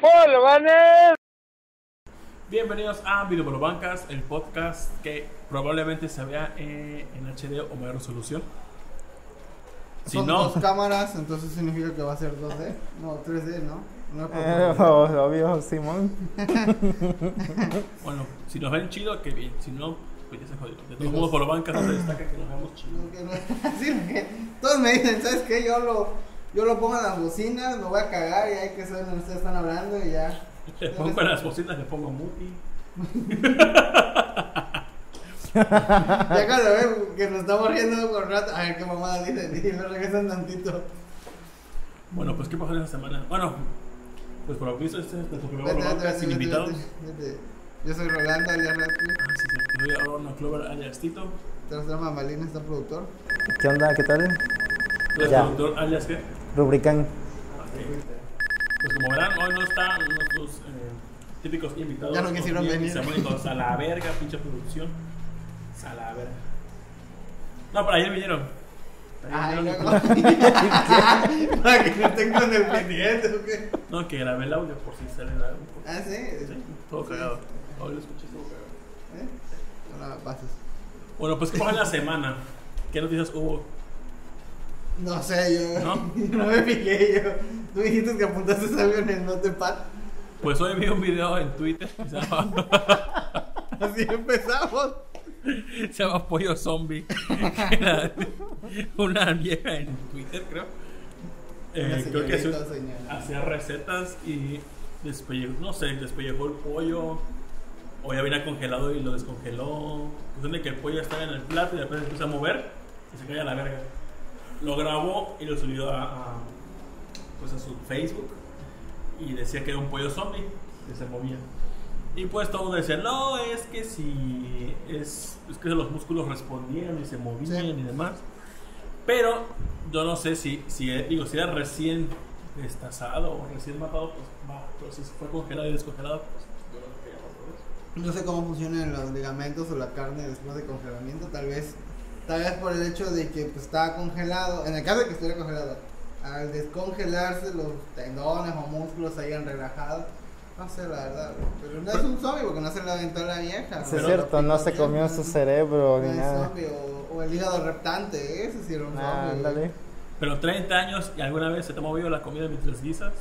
¡Polobanes! Bienvenidos a Videopolobancas, el podcast que probablemente se vea en HD o mayor resolución. Si son no... dos cámaras, entonces significa que va a ser 2D. No, 3D, ¿no? Obvio, Simón. Bueno, si nos ven chido, que bien. Si no, pues ya se jodió. De todos modos, Polobancas no se destaca que nos veamos chido. Sí, todos me dicen, ¿sabes qué? Yo lo pongo en las bocinas, me voy a cagar y hay que saber dónde ustedes están hablando y ya. Le pongo en las bocinas, le pongo Muti. Ya cuando ve que nos estamos riendo con rato, a ver qué mamada dicen y me regresan tantito. Bueno, pues ¿qué pasó esta semana? Bueno, pues por lo que hizo este es nuestro primer podcast sin invitados. Yo soy Rolando, alias Raspi. Ah, sí, sí. Yo soy Orno Clover, alias Tito. Tras la mamalina está el productor. ¿Qué onda? ¿Qué tal? ¿Tú eres productor, alias qué? Rubricán. Okay. Pues como verán, hoy no están nuestros típicos invitados. Ya no quisieron venir. Semónicos a la verga, pinche producción. A la verga. No, pero ayer vinieron. Para que no tengo en el pendiente, ¿o qué? No, que grabé el audio por si sale el audio. Ah, ¿sí? Sí, todo cagado. Hoy lo escuché, todo cagado. Ahora pasas. Bueno, pues ¿qué pasó en la semana? ¿Qué noticias hubo? No sé, yo no me fijé yo. Tú dijiste que apuntaste algo en el notepad. Pues hoy vi un video en Twitter. Así empezamos. Se llama Pollo Zombie. Era una vieja en Twitter, creo. Creo que hacía recetas y despellejó, no sé, despellejó el pollo. O ya venía congelado y lo descongeló. Cuestión de que el pollo estaba en el plato y después se empieza a mover y se cae a la verga. Lo grabó y lo subió a su Facebook y decía que era un pollo zombie que se movía. Y pues todos decían, no, es que si es que los músculos respondían y se movían y demás. Pero yo no sé si era recién destazado o recién matado, pues va, pero si fue congelado y descongelado, pues yo no sé qué. No sé cómo funcionan los ligamentos o la carne después de congelamiento, tal vez por el hecho de que pues, estaba congelado, en el caso de que estuviera congelado, al descongelarse los tendones o músculos se hayan relajado, no sé la verdad, pero no es un zombie porque no se le aventó la vieja. Sí, es cierto, no se comió su cerebro ni nada. Zombie, o el hígado reptante, ese sí era un zombie. Pero 30 años y alguna vez se te ha movido la comida mientras guisas,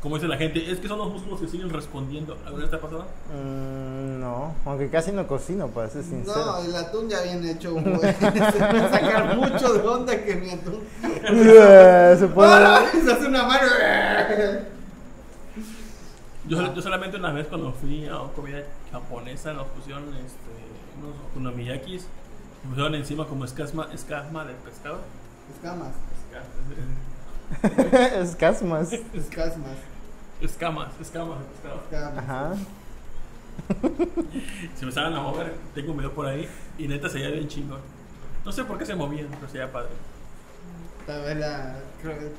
como dice la gente, es que son los músculos que siguen respondiendo. ¿Alguna vez te ha pasado? No, aunque casi no cocino, para ser sincero. No, el atún ya viene hecho, güey. Se va a sacar mucho de onda que mi atún. Se puede. Se hace una mano. Yo solamente una vez cuando fui a comida japonesa nos pusieron unos okonomiyakis, nos pusieron encima como escasma de pescado. Escamas. Ajá. Se empezaban a mover. Tengo un video por ahí. Y neta se veía bien chingón. No sé por qué se movían, pero se veía padre.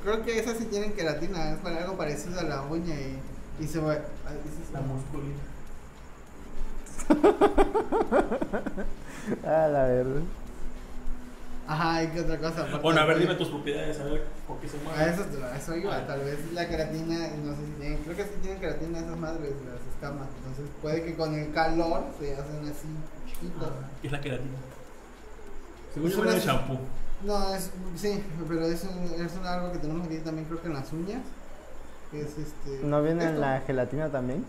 Creo que esas sí tienen queratina. Es para algo parecido a la uña. Y se va. Es la musculina. Ah, la verdad. Ajá, ¿y qué otra cosa? Bueno, a ver, dime tus propiedades, a ver por qué se mueven. A eso iba, tal vez la queratina, no sé si tienen, creo que sí tienen queratina esas madres, las escamas. Entonces puede que con el calor se hacen así chiquitas. Ah, ¿qué es la queratina? Según yo, es champú. No, sí, pero es algo que tenemos aquí también, creo que en las uñas. Es ¿no viene esto en la gelatina también?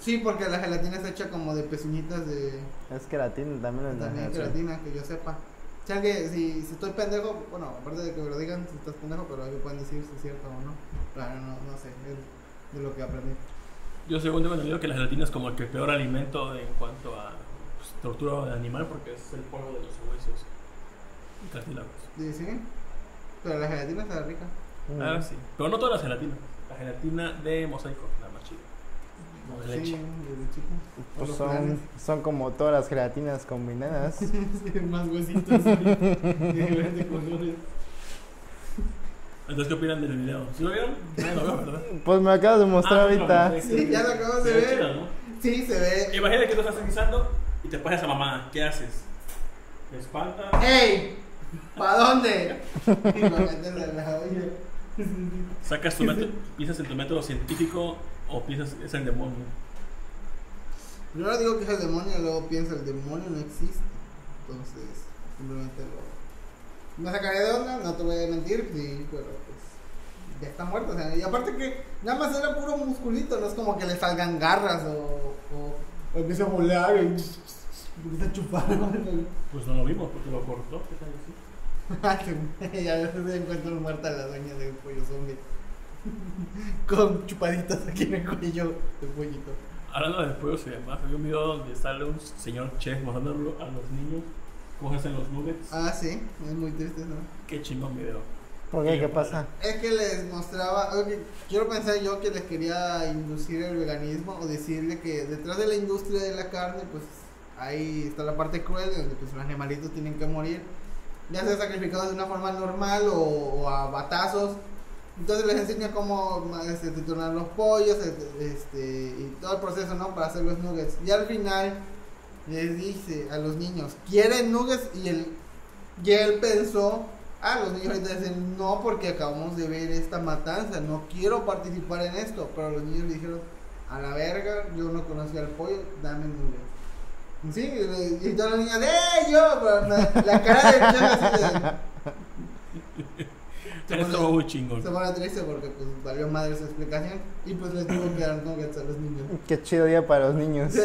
Sí, porque la gelatina está hecha como de pezuñitas de... Es queratina también. Es también queratina, que yo sepa. Si estoy pendejo, bueno, aparte de que me lo digan si estás pendejo, pero ahí me pueden decir si es cierto o no. Claro, no sé, es de lo que aprendí. Yo según tengo entendido que la gelatina es como el peor alimento en cuanto a tortura de animal, porque es el polvo de los huesos y cartílagos. Sí, pero la gelatina está rica. Ah, sí, pero no toda la gelatina. La gelatina de mosaico, la más chida. Sí, pues son como todas las gelatinas combinadas. Sí, más huesitos de diferentes colores. Entonces, ¿qué opinan del video? ¿Sí lo vieron? No lo veo, ¿verdad? Pues me acabas de mostrar ahorita. No, sí, ya lo acabas de ver. Chido, ¿no? Sí, se ve. Imagínate que lo estás guisando y te pasas a mamá. ¿Qué haces? ¿Te espantas? ¡Ey! ¿Para dónde? Y me metes en la olla. Sacas tu método, piensas en tu método científico o piensas es el demonio. Yo ahora digo que es el demonio, luego pienso el demonio no existe. Entonces, simplemente lo... Me sacaré de onda, no te voy a mentir, sí, pero pues ya está muerto. O sea, y aparte que nada más era puro musculito, no es como que le salgan garras o empiece a volar y empieza a chupar. Pues no lo vimos porque lo cortó, ¿qué tal así? Ya se encuentran muerta la doña de un pollo zombie con chupaditas aquí en el cuello de pollito. Hablando de pollos y demás, había un video donde sale un señor chef mostrándolo a los niños cómo hacen los nuggets. Ah, sí, es muy triste, ¿no? Qué chingón video. ¿Por qué? ¿Qué pasa? Es que les mostraba, okay, quiero pensar yo que les quería inducir el veganismo o decirle que detrás de la industria de la carne, pues ahí está la parte cruel donde pues los animalitos tienen que morir, ya sea sacrificados de una forma normal o a batazos. Entonces les enseña cómo triturar los pollos y todo el proceso, ¿no? Para hacer los nuggets. Y al final les dice a los niños, ¿quieren nuggets? Y él pensó, los niños ahorita dicen no, porque acabamos de ver esta matanza, no quiero participar en esto. Pero los niños le dijeron, a la verga, yo no conocía al pollo, dame nuggets. Sí, y toda la niña de yo, pero la cara de yo así de... Estuvo muy chingón. Se pone triste porque pues valió madre su explicación y pues les tuvo que dar nuggets a los niños. Qué chido día para los niños. Sí.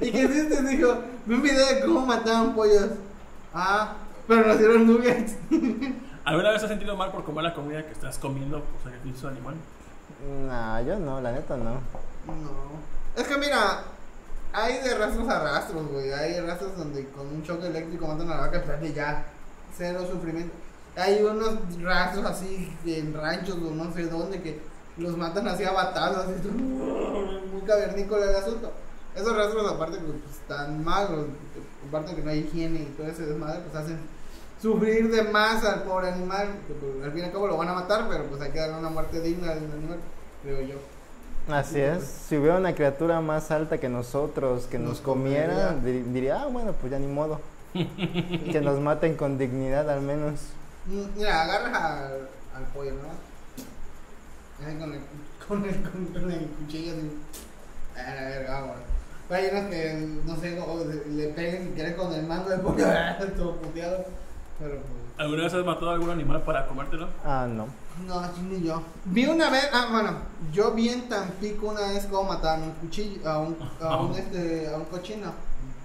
Y que sí te dijo, vi un video de cómo mataban pollos. Pero nos dieron nuggets. ¿Alguna vez has sentido mal por comer la comida que estás comiendo por sacrificio de animal? No, yo no, la neta no. No. Es que mira... Hay de rastros a rastros, güey. Hay rastros donde con un choque eléctrico matan a la vaca, pero ya, cero sufrimiento. Hay unos rastros así en ranchos o no sé dónde que los matan así a batazos, así muy cavernícola el asunto. Esos rastros, aparte que pues, están malos, aparte que no hay higiene y todo ese desmadre, pues hacen sufrir de más al pobre animal. Pues, al fin y al cabo lo van a matar, pero pues hay que darle una muerte digna al animal, creo yo. Así es, si hubiera una criatura más alta que nosotros, que nos comiera, diría, bueno, pues ya ni modo. Que nos maten con dignidad al menos. Mira, agarras al pollo, ¿no? Ahí con el cuchillo así. A ver, vamos. Pero hay unos que, no sé, le peguen si quieres con el mango de pollo, todo puteado. Pero pues... ¿Alguna vez has matado a algún animal para comértelo? No. No, ni yo. Vi una vez, yo vi en Tampico una vez cómo mataron un cuchillo, a un cochino,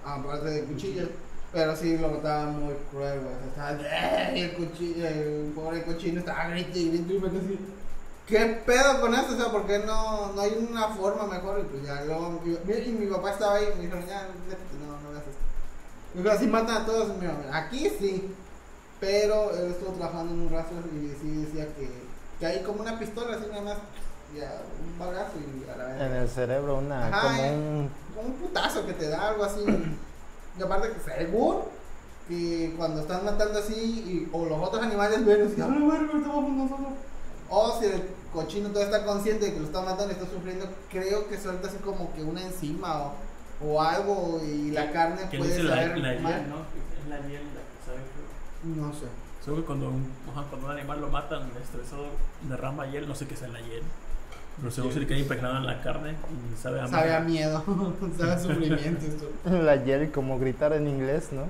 aparte de cuchillos, pero sí lo mataban muy cruel, güey. Estaba, el pobre cochino estaba gritando así. ¿Qué pedo con esto? O sea, ¿por qué no hay una forma mejor? Y pues ya luego, y mi papá estaba ahí y me dijeron, ya, no hagas esto. Y pues así matan a todos, mira, aquí sí. Pero él estuvo trabajando en un rastro y sí decía que hay como una pistola así nada más, ya, un bagazo y a la vez. En el cerebro como un putazo que te da algo así. Y aparte que seguro que cuando están matando así o los otros animales ven así, nosotros. O si el cochino todavía está consciente de que lo está matando y está sufriendo, creo que suelta así como que una enzima o algo y la carne puede saber la mal. ¿No? Es la miel la que sabe que... No sé. Seguro que cuando un animal lo matan, estresado, derrama hiel, no sé qué es en la hiel. Pero seguro que le queda impregnado en la carne y sabe a miedo. Sabe a miedo, sabe a sufrimiento esto. La hiel, como gritar en inglés, ¿no?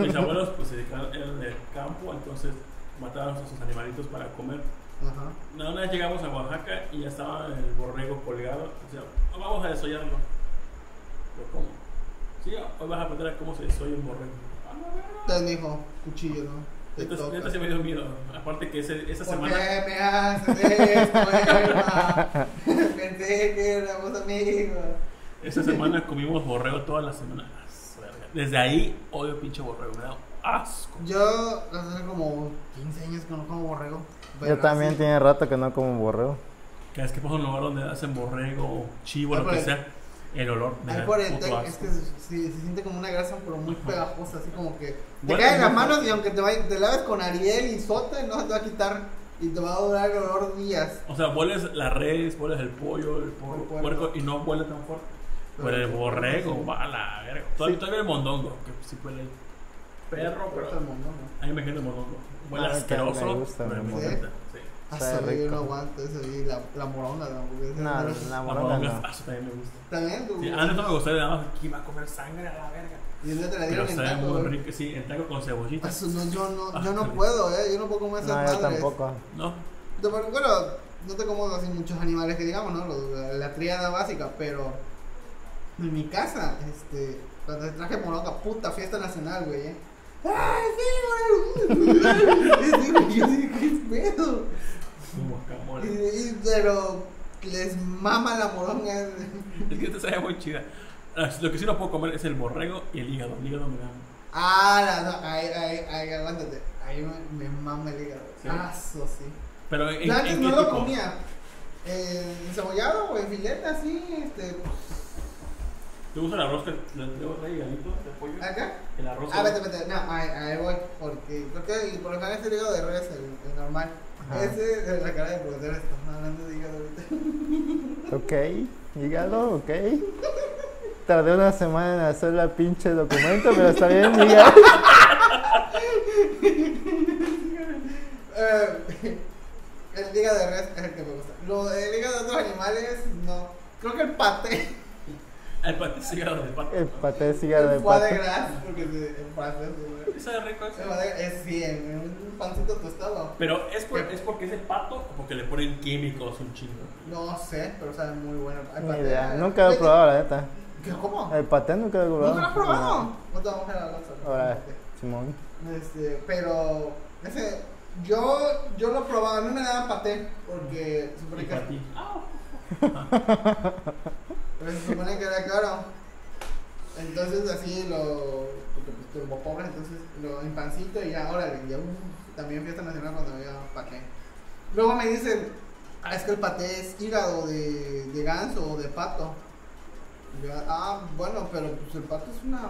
Mis abuelos pues se dedicaban en el campo, entonces mataban a sus animalitos para comer. Ajá. Una vez llegamos a Oaxaca y ya estaba el borrego colgado. O sea, vamos a desollarlo. Pero ¿cómo? Sí, hoy vas a aprender a cómo se desolla un borrego. Te dijo, cuchillo, ¿no? Entonces se me dio miedo. Aparte que esa semana. ¿Por qué me haces esto, hermano? Pensé que éramos amigos. Esa semana comimos borrego todas las semanas. Desde ahí odio pinche borrego, me da asco. Yo hace como 15 años que no como borrego. Yo también tiene rato que no como borrego. Cada vez que paso a un lugar donde hacen borrego, chivo, lo que sea. El olor me da mucho asco. Es que se siente como una grasa pero muy pegajosa, así como que te caen las manos y aunque te laves con Ariel y Sota, no se te va a quitar y te va a durar el olor días. O sea, hueles las redes, hueles el pollo, el puerco y no huele tan fuerte. Pero el borrego, va a la verga. Todavía el mondongo, que sí huele perro, pero a mí me queda el mondongo. huele asqueroso. Me gusta, me gusta. Hasta yo no aguanto eso. Y la moronga, la hamburguesa. No, la moronga no. También me gusta. También tú. Sí, antes no me gustó, nada más aquí va a comer sangre a la verga. Y yo te la digo en taco. Muy rico, sí, en taco con cebollita. Eso, no, yo no puedo, yo no puedo comer esas madres. No, yo tampoco. No. Bueno, no te como así muchos animales que digamos, ¿no? La tríada básica, pero en mi casa, cuando traje moronga, puta fiesta nacional, güey, ¡ay, sí, güey! Yo sí, qué pedo. Pero les mama la moronga. Es que esta sabe muy chida. Lo que sí no puedo comer es el borrego y el hígado. El hígado me da. Ahí, aguántate. Ahí me mama el hígado. ¿Sí? Ah, eso sí. Pero antes no lo comía. Encebollado o en filete, así. ¿Te gusta el arroz que le tengo ahí, galito, de pollo? ¿Acá? El arroz. Vete. No, ahí voy. Porque por lo general es el hígado de res, el normal. Ajá. Ese es la cara de portero. Estamos hablando de hígado ahorita. Ok, hígado, ok. Tardé una semana en hacer la pinche documento, pero está bien, hígado. El hígado de res es el que me gusta. El hígado de otros animales, no. Creo que el paté. El paté es hígado de pato. El paté es hígado de pato. El foie de gras, porque el francés, güey. ¿Sabe rico eso? Sí, un pancito tostado. ¿Pero es porque es el pato o porque le ponen químicos un chingo? No sé, pero sabe muy bueno. Ni idea, nunca lo he probado, la neta. ¿Qué? ¿Cómo? El paté nunca lo he probado. ¿Nunca lo has probado? No te vamos a la loza. Ahora, Simón. Pero, yo lo he probado, a mí me daban paté, porque supone que... Pero se supone que era caro. Entonces así porque pues turbo pobre, entonces lo en pancito y ya, órale, ya también fiesta nacional cuando había paté. Luego me dicen, es que el paté es hígado de ganso o de pato. Y yo, bueno, pero pues el pato es una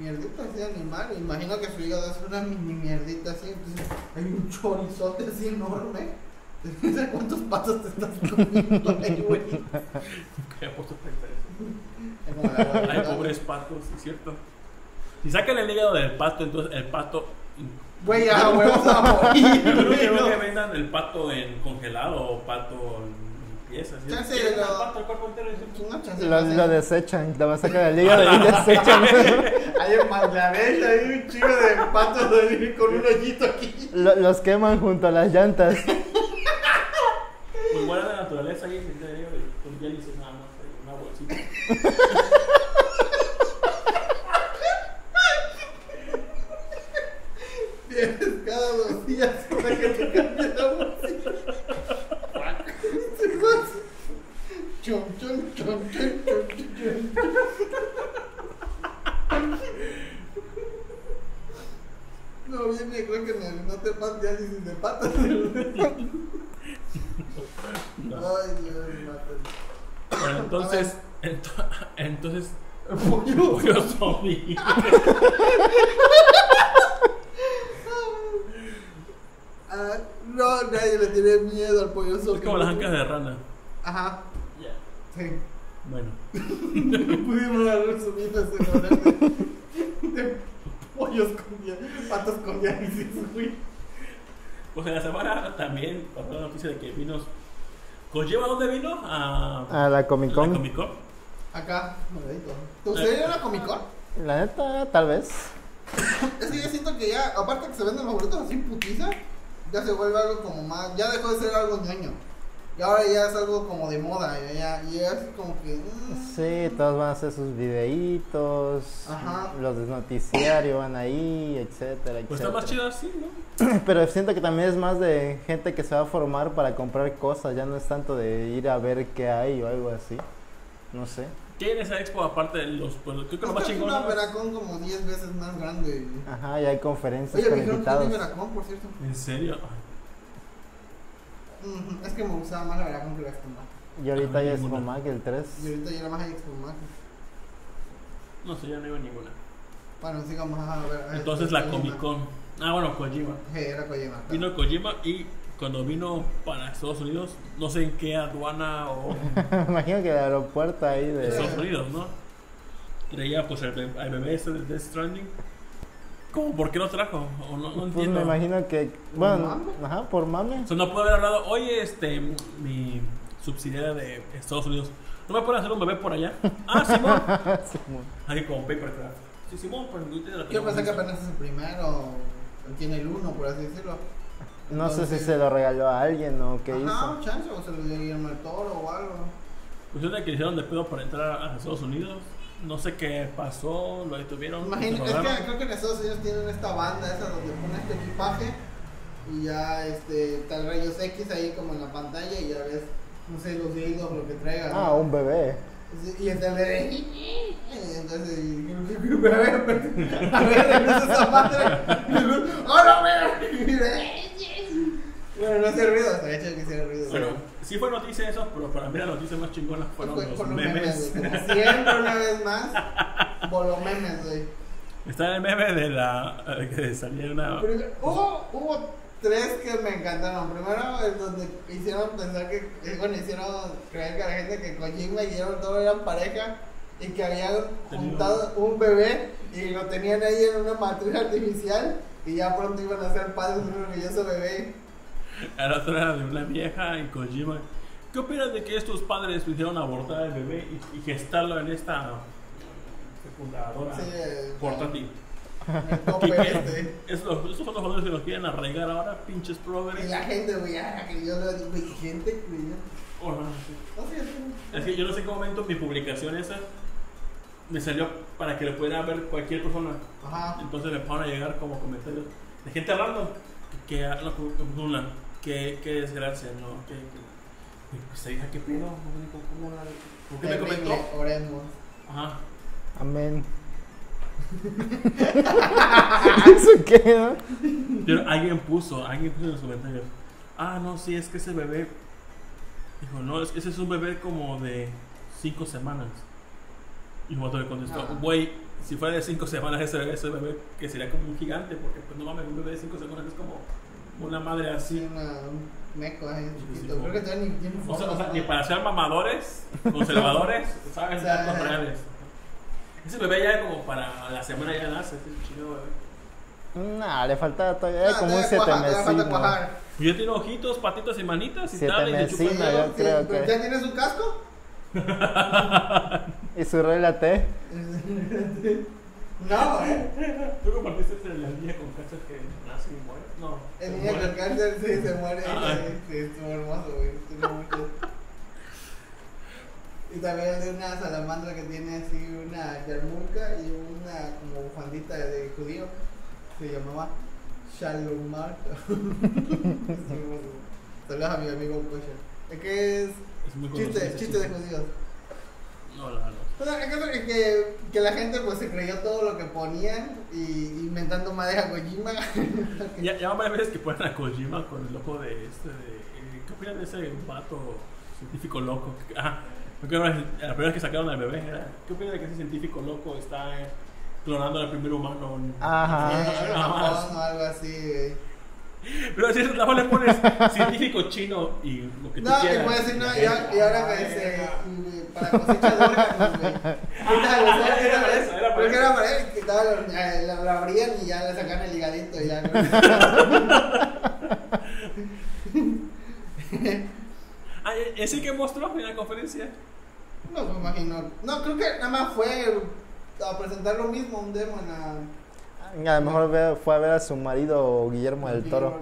mierdita así de animal, imagino que su hígado es una mierdita así, entonces hay un chorizote así enorme. ¿Cuántos patos te estás comiendo ahí, güey? Nunca he puesto a pensar eso. Hay pobres patos, es cierto. Si sacan el hígado del pato, entonces el pato... Güey, ya, güey, vamos a morir. Yo creo que vendan el pato en congelado o pato en piezas. Ya sé, el pato, el cuerpo entero. Lo desechan, la sacan del hígado y desechan. Hay en Bangladesh, hay un chico de patos con un hoyito aquí. Los queman junto a las llantas. Pues guarda la naturaleza ahí, con hielo y nada más, una bolsita. Vienes cada 2 días para que te cambie la bolsita. Chum. No, viene, creo que no te pases ya ni de patas. No. Ay, Dios mío. Bueno, entonces pollo zombie. No, nadie le tiene miedo al pollo zombie. Es como las ancas de rana. Ajá. Ya. Sí. Bueno. No pudimos haber subido ese canal de pollos con diálisis, patos con diálisis, güey. Pues en la semana también pasó la noticia de que vino Kojima. ¿Dónde vino? A la Comic Con. ¿La Comic Con? Acá, moradito. ¿Tú sería la Comic Con? La neta, tal vez. Es que yo siento que ya, aparte que se venden los boletos así putiza, ya se vuelve algo como más. Ya dejó de ser algo ñoño. Y ahora ya es algo como de moda. Ya es como que. Sí, todos van a hacer sus videitos. Ajá. Los de noticiario van ahí, etcétera. Pues está más chido así, ¿no? Pero siento que también es más de gente que se va a formar para comprar cosas. Ya no es tanto de ir a ver qué hay o algo así. No sé. ¿Qué en esa expo aparte de los pueblos? Creo que lo más chingón. Es una Veracruz como 10 veces más grande. Ajá, y hay conferencias. Oye, me dijeron que es de Veracruz, por cierto. ¿En serio? Es que me gustaba más la verdad con que la Expomac. Y ahorita hay Expomac el 3. Y ahorita ya la más hay Expomac. No sé, ya no iba ninguna. Bueno, sigamos a ver. Entonces la Comic Con. Bueno, Kojima. Sí, era Kojima. Vino Kojima y cuando vino para Estados Unidos, no sé en qué aduana o. Imagino que el aeropuerto ahí de Estados Unidos, ¿no? Traía pues el bebé de Death Stranding. ¿Cómo? ¿Por qué lo trajo? O no, no entiendo. Pues me imagino que... Bueno, ajá, por mame. O sea, no puede haber hablado, oye, mi subsidiaria de Estados Unidos, ¿no me pueden hacer un bebé por allá? Ah, Simón. Simón. Ahí como paper trail. Sí, Simón, pero no tiene la... Yo pensé que apenas es el primero, o tiene el uno, por así decirlo. No sé si se lo regaló a alguien o qué hizo. No, chance, o se lo dio al Toro o algo. Cuestión de que hicieron de pedo para entrar a Estados Unidos. No sé qué pasó, lo detuvieron. Imagínate, es que creo que en Estados Unidos tienen esta banda esa donde pone este equipaje y ya tal rayos X ahí como en la pantalla y ya ves, no sé, los dildos, lo que traigan. Ah, ¿no? Un bebé. Y el bebé. Entonces, a ver, no se zapata. ¡Oh, no, bebé! Bueno, no hace ruido, hasta hecho que hiciera ruido. Bueno, sí fue noticia eso, pero para mí las noticias más chingonas fueron los memes. Como siempre, una vez más, voló memes, güey. Está el meme de la... que salía una... Hubo tres que me encantaron. Primero, el donde hicieron pensar que... Bueno, hicieron creer que la gente que Kojima y Guillermo Toro eran pareja y que habían juntado un bebé y lo tenían ahí en una matriz artificial y ya pronto iban a ser padres de un orgulloso bebé. La otra era de una vieja en Kojima. ¿Qué opinas de que estos padres pudieron abortar al bebé y gestarlo en esta fecundadora portátil? Esos son los jóvenes que los quieren arraigar ahora, pinches progres. Y la gente, güey, que yo lo digo, y gente, güey. Oh, no, sí. Es que yo no sé en qué momento mi publicación esa me salió para que lo pudiera ver cualquier persona. Ajá. Entonces me van a llegar como comentarios de gente hablando. Que habla que desgracia, ¿no? Que se diga, ¿qué pedo? ¿Por qué me comentó? Oremos. Ajá. Amén. ¿Eso qué, no? Pero alguien puso en los comentarios. Ah, no, sí, es que ese bebé... Dijo, no, es que ese es un bebé como de 5 semanas. Y Moto le contestó, güey, si fuera de 5 semanas ese bebé, que sería como un gigante, porque pues no mames, un bebé de 5 semanas es como una madre así. Sí, un meco, creo que todavía ni tiene forma. O sea, ni para ser mamadores, conservadores, ¿sabes? O sea, datos reales. Ese bebé ya como para la semana ya nace, ese chido bebé. Nah, le falta todavía como un 7 mesino. Yo tengo ojitos, patitas y manitas y tal, y te chupan. Yo creo que... ¿Ya tienes un casco? ¿Y su relate? No, ¿Tú compartiste entre la niña con cáncer que nace y muere? No. El niño con cáncer sí se muere. Estuvo hermoso, güey. Estuvo mucho. Y también el de una salamandra que tiene así una yarmulca y una como bufandita de judío. Se llamaba Shalomar. Saludos a mi amigo Pusher. ¿Qué es? Chiste de judíos. No. O sea, que la gente pues se creyó todo lo que ponían y inventando madre a Kojima. ya varias veces que ponen a Kojima con el loco de ¿qué opinan de ese vato científico loco? La primera vez que sacaron al bebé era, ¿qué opinan de que ese científico loco está clonando al primer humano? O algo así, güey. Pero si no le pones científico chino y lo que tú quieras. No, decir, no, y ahora me dice para cosecha de órganos, güey. Porque era para él, quitaba la abrían y ya le sacaban el higadito y ya. ¿Ese que mostró en la conferencia? No me imagino. No, creo que nada más fue a presentar lo mismo, un demo en la... A lo mejor fue a ver a su marido Guillermo del Toro.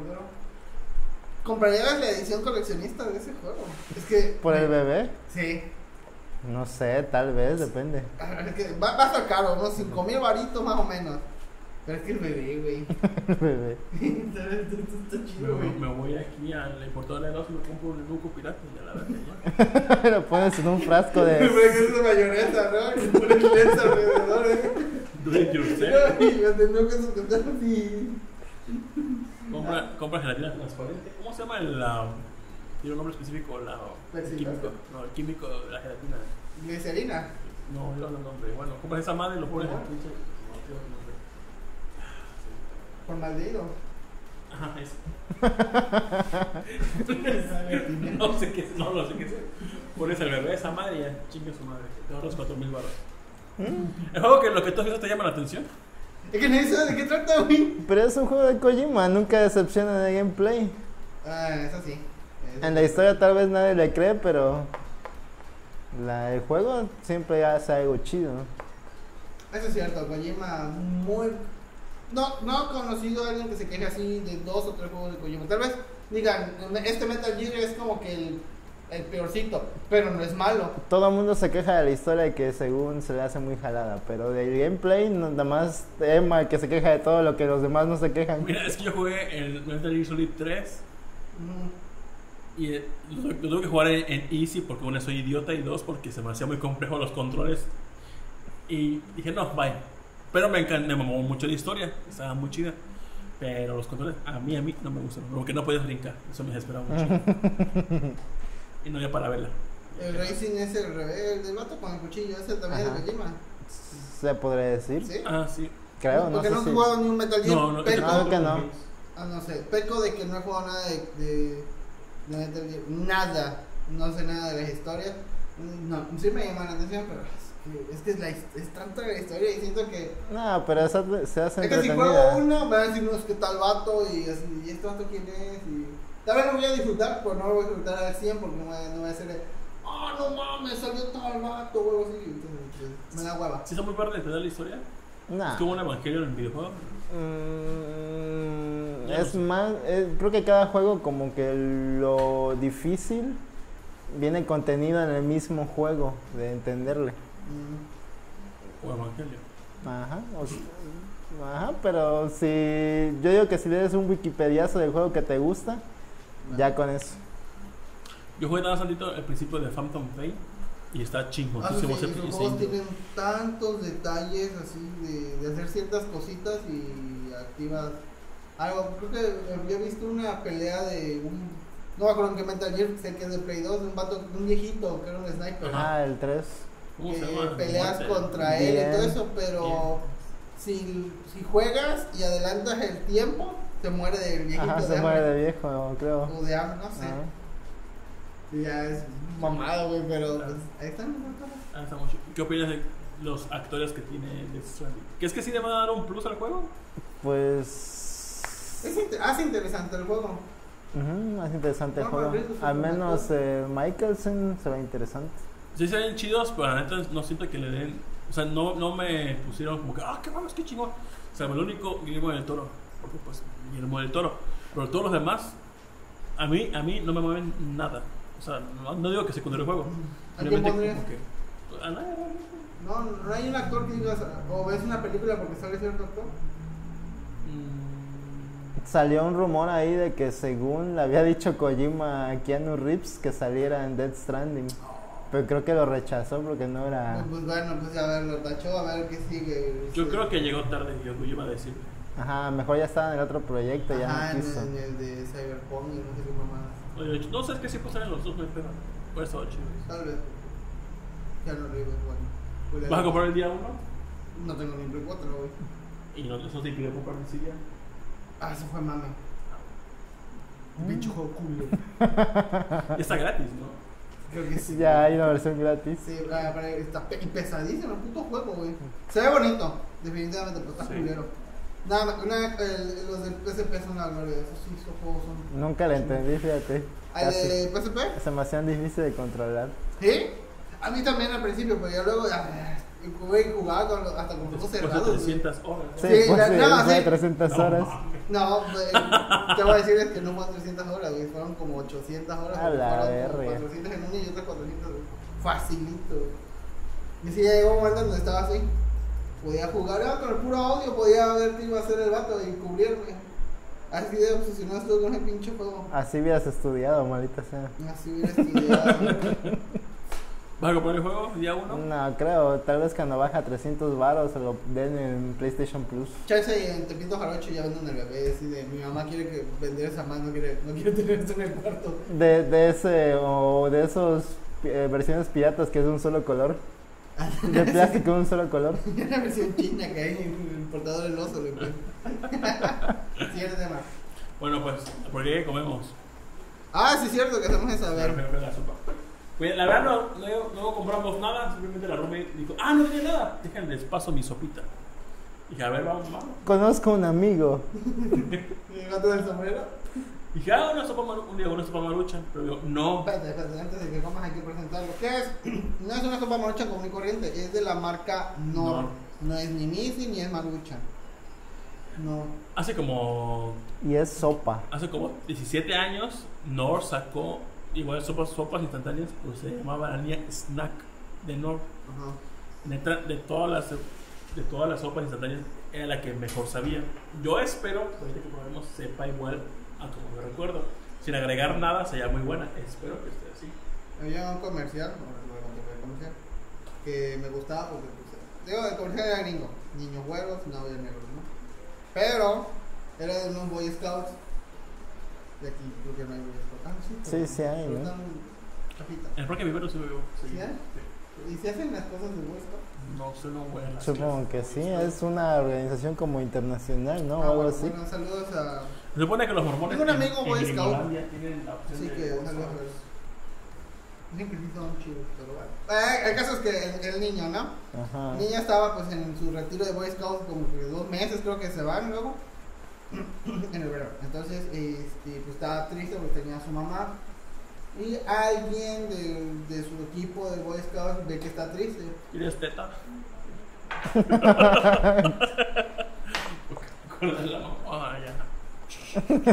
¿Comprarías la edición coleccionista de ese juego? Es que... ¿Por el bebé? Sí. No sé, tal vez, depende. Es que va a estar caro, unos 5,000 varitos más o menos. Pero es que el bebé, güey. El bebé. Está chido, güey. Me voy aquí a la importadora de dos y me compro un luco pirata y ya la verdad. Pero pones en un frasco de... Me pones esa mayonesa, ¿no? Y pones lentes alrededor, Compra gelatina transparente. ¿Cómo se llama tiene un nombre específico? El químico de la gelatina. ¿Glicerina? No, yo no nombre. Bueno, compras esa madre y lo pones. Por maldito. Ajá, eso. No sé qué es. Pones el bebé esa madre y ya chingue su madre. Te ahorras 4,000 baros. ¿Es algo que lo que tú has visto te llama la atención? Es que nadie sabe de qué trata, güey. Pero es un juego de Kojima, nunca decepciona de gameplay. Ah, eso sí. En la historia tal vez nadie le cree, pero el juego siempre hace algo chido. Eso es cierto, Kojima muy... No he conocido a alguien que se queje así de dos o tres juegos de Kojima. Tal vez digan, este Metal Gear es como que el peorcito, pero no es malo. Todo el mundo se queja de la historia de que según se le hace muy jalada, pero del gameplay nada más Emma que se queja de todo lo que los demás no se quejan. Mira, es que yo jugué el Metal Gear Solid 3 y lo tuve que jugar en Easy porque uno soy idiota y dos porque se me hacía muy complejo los controles y dije no, bye. Pero me mamó mucho la historia, estaba muy chida. Pero los controles a mí no me gustan, porque no podías brincar, eso me desesperaba mucho. Y no había para verla. El racing es el rebelde, el vato con el cuchillo, ese también es de Kojima. ¿Se podría decir? Sí. Ah, sí. Creo, no, porque no he jugado ni un Metal Gear. No, creo que no. Ah, no sé, peco de que no he jugado nada de Metal Gear. Nada, no sé nada de las historias. No, sí me llama la atención, pero... Es que es tanta la historia y siento que... No, pero esa se hace entretenida. Es que si juego una, me van a decir, no, es que tal vato y así, ¿y este vato quién es? Y... Tal vez lo voy a disfrutar, pero no lo voy a disfrutar al 100 porque no voy a hacer el... ¡Ah, oh, no mames! Salió tal vato, huevo, así. Entonces, me da hueva. ¿Sí son muy padres de entender la historia? No. ¿Es como un evangelio en el videojuego? Es más... creo que cada juego como que lo difícil viene contenido en el mismo juego, de entenderle. O evangelio. Ajá, ajá, pero si yo digo que si le des un wikipediazo del juego que te gusta, ya con eso. Yo jugué nada santito al principio de Phantom Pain y está chingón. Ah, sí, los juegos tienen tantos detalles así de hacer ciertas cositas y activas algo. Creo que había visto una pelea de un... No me acuerdo en qué Metal Gear, sé que es de Play 2, un vato, un viejito que era un sniper. Ah, el 3. Peleas contra él y todo eso, pero si juegas y adelantas el tiempo, se muere de viejo. Ajá, se muere de viejo, creo. O de hambre, no sé. Y ya es mamado, güey, pero pues, ahí están. Ahí está mucho. ¿Qué opinas de los actores que tiene Death Stranding? ¿Crees que sí le van a dar un plus al juego? Pues... hace interesante el juego. Hace interesante el juego. Al menos Mikkelsen se ve interesante. Sí se ven chidos, pero la neta no siento que le den... O sea, no me pusieron como que... ¡Ah, qué mames, qué chingón! O sea, el único Guillermo del Toro. Porque pues, Guillermo del Toro. Pero todos los demás, a mí no me mueven nada. O sea, no digo que secundario el juego. ¿A quién pondrías? A nadie. No hay un actor que digas... O ves una película porque sale cierto actor. Salió un rumor ahí de que según le había dicho Kojima a Keanu Reeves que saliera en Death Stranding. Pero creo que lo rechazó porque no era... Pues bueno, pues a ver, lo tachó, a ver qué sigue. Yo creo que llegó tarde, yo iba a decir. Ajá, mejor ya estaba en el otro proyecto, ya no quiso. Ajá, en el de Cyberpunk y no sé qué más. Oye, no sé, es que sí pusieron los dos, no espero. Por eso, chido. Tal vez. Ya no lo iba, bueno. ¿Vas a comprar el día 1? No tengo ni Play 4, güey. ¿Y eso te impidió comprar el día? Ah, eso fue mame. Pincho juego culo. Está gratis, ¿no? Creo que sí. Ya hay una versión gratis. Sí, está pesadísimo el puto juego, güey. Se ve bonito, definitivamente, pero está culero. Nada, los del PSP son algo, güey. Esos sí, esos juegos son... Nunca le entendí, fíjate. ¿Al de PSP? Se me hacían difícil de controlar. ¿Sí? A mí también al principio, pero ya luego... jugaba hasta con los ojos cerrados. 300 horas. Sí, fue 300 horas. No, te voy a decir es que no fueron 300 horas, güey. Fueron como 800 horas. A la verga. 400 en una y otras 400. Facilito. Y si ya llegó un momento donde estaba así. Podía jugar con el puro audio, podía ver qué iba a hacer el vato y cubrirme. Así de obsesionado estuve con el pinche juego. Así hubieras estudiado, maldita sea. Así hubiera estudiado. ¿Vas a comprar el juego día 1? No, creo. Tal vez cuando baja 300 baros se lo den en PlayStation Plus. Chance en Tepito Jarocho ya venden el bebé. Así de, mi mamá quiere que vender esa más, no quiere tener eso en el cuarto. De ese, o de esos versiones piratas que es de un solo color. De plástico de un solo color. Es una versión china que hay en el portador del oso. Siguiente tema. Bueno, pues, ¿por qué comemos? Ah, sí, es cierto que estamos en saber. Pero la sopa. La verdad no compramos nada, simplemente la Rumi dijo, no tenía nada, déjenles paso mi sopita. Dije, a ver, vamos, vamos. Conozco un amigo. ¿Y el gato del sombrero? Dije, ah, una sopa maruchan, un día una sopa maruchan, pero yo, no. Espérate, antes de que comas hay que presentarlo. ¿Qué es? No es una sopa maruchan común y corriente, es de la marca Knorr. No es ni Missy ni es maruchan. No. Hace como... Y es sopa. Hace como 17 años, Knorr sacó, igual sopas instantáneas, pues se llamaba la línea Snack de Knorr. Ajá. Neta, de todas las sopas instantáneas era la que mejor sabía. Yo espero que ahorita que probemos sepa igual a como yo recuerdo, sin agregar nada, sería muy buena. Espero que esté así. Había un comercial, que me gustaba porque digo, el comercial era gringo, niños güeros, novios negros, ¿no? Pero era de unos boy scouts. De aquí creo que no hay boy scouts. Ah, sí, pero, sí hay, ¿no? Están capitas. El Roque Vivero sí me veo. Sí, ¿sí? ¿Y se hacen las cosas de boy scouts? No sé, no voy a las Supongo que sí, es una organización como internacional, ¿no? Ah, o algo así. Bueno, saludos a... Se supone que los mormones... Tengo un amigo boy scout. Así que, saludos a ellos. El caso es que el niño, ¿no? Ajá. El niño estaba pues en su retiro de boy scout como que 2 meses creo que se van luego. En el verano. Entonces, pues estaba triste porque tenía a su mamá. Y alguien de su equipo de boy scout ve que está triste. ¿Quieres teta?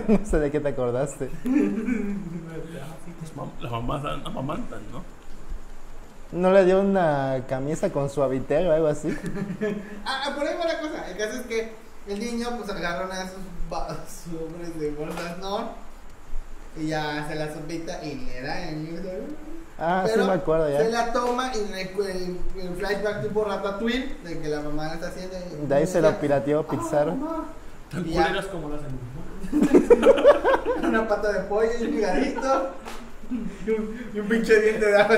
No sé de qué te acordaste. Las mamás amamantan, ¿no? ¿No le dio una camisa con suavitel o algo así? Por ahí va la cosa. El caso es que el niño pues agarra una de sus sobres de bolsas, ¿no? Y ya se la sopita y le da el niño. Ah, pero sí me acuerdo ya. Se la toma y el flashback tipo Ratatouille de que la mamá la está haciendo. Y de ahí se la pirateó Pixar. Tan culeros como lo hacen. Una pata de pollo y un ligadito. Y un pinche diente de agua.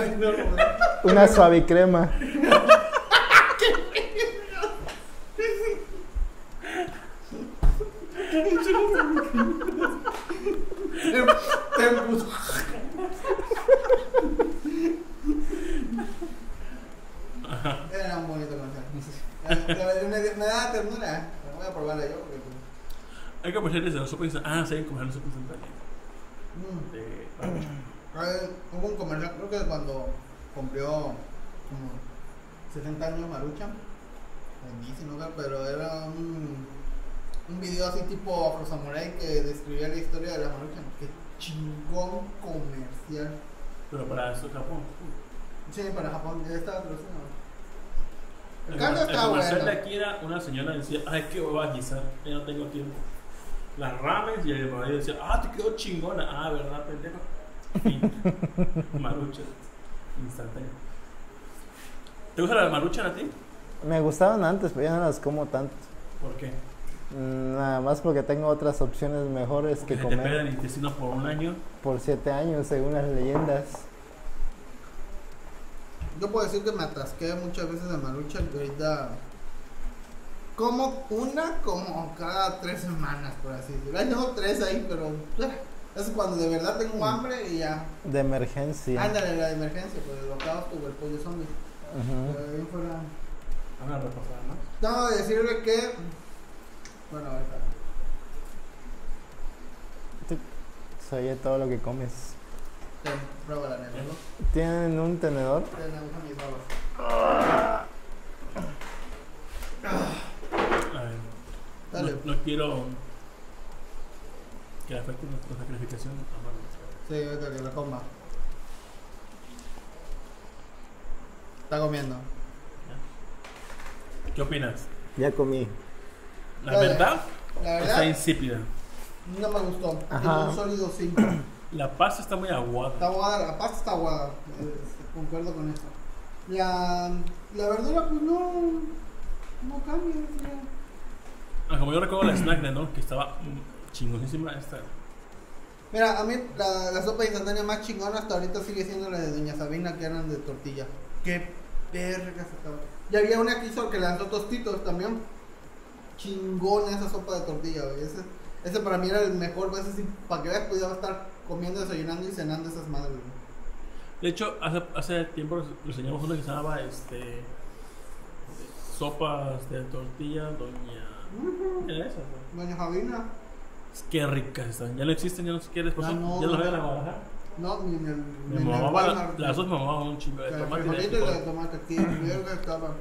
Una suavicrema. Era un bonito concepto. Me da ternura. Voy a probarla yo. Hay que comerciales de la sopa instantánea. Ah, sí, hay comerciales de la sopa instantánea. Hubo un comercial, creo que cuando cumplió como 70 años Maruchan, pero era un video así tipo Afro Samurai que describía la historia de la Maruchan. Qué chingón comercial. Pero para eso Japón. Sí, para Japón, ya estaba traducido. El comercial de aquí era una señora que decía, ay, qué hueva guisar, ya no tengo tiempo. Las ramen y el marido decía, ah, te quedó chingona. Ah, ¿verdad, pendejo? Y maruchan instantáneo. ¿Te gustan las maruchan a ti? Me gustaban antes, pero ya no las como tanto. ¿Por qué? Nada más porque tengo otras opciones mejores que comer. ¿Te pegan el intestino por 1 año? Por 7 años, según las leyendas. Yo puedo decir que me atasqué muchas veces de maruchan, que ahorita como una como cada 3 semanas, por así decirlo. Ahí tengo 3 ahí, pero es cuando de verdad tengo hambre y ya. De emergencia. Ándale, la de emergencia, pues el bocado tuvo el pollo zombie. Pero ahí fuera... Van a repasar, ¿no? No, decirle que... Bueno, ahorita. Tú sabías todo lo que comes. Sí, pruébala, nena, ¿no? ¿Tienen un tenedor? No quiero que afecte nuestra sacrificación. Sí, ahorita que la coma. Está comiendo. ¿Qué opinas? Ya comí. La verdad está insípida. No me gustó. Tiene un sólido 5. La pasta está muy aguada. Está aguada, la pasta está aguada. Concuerdo con eso. La verdura, pues no cambia. Como yo recuerdo la snack de Knorr, que estaba chingonísima esta. Mira, a mí la sopa instantánea más chingona hasta ahorita sigue siendo la de Doña Sabina, que eran de tortilla. Qué verga se estaba. Ya había una que hizo que lanzó tostitos también. Chingona esa sopa de tortilla, güey. Ese para mí era el mejor, pues, así, para que veas, podía estar comiendo, desayunando y cenando esas madres. De hecho, hace tiempo le enseñamos una que se llamaba sopas de tortilla, doña... ¿Esa? Doña Javina. Es que ricas están. Ya no existen, ya no se quiere. Ya las veo en la Guadalajara. No, ni en el... Mi mamá, las dos mamaban un chingo de tomate. El frijolito y la tomate aquí, verga, estaban...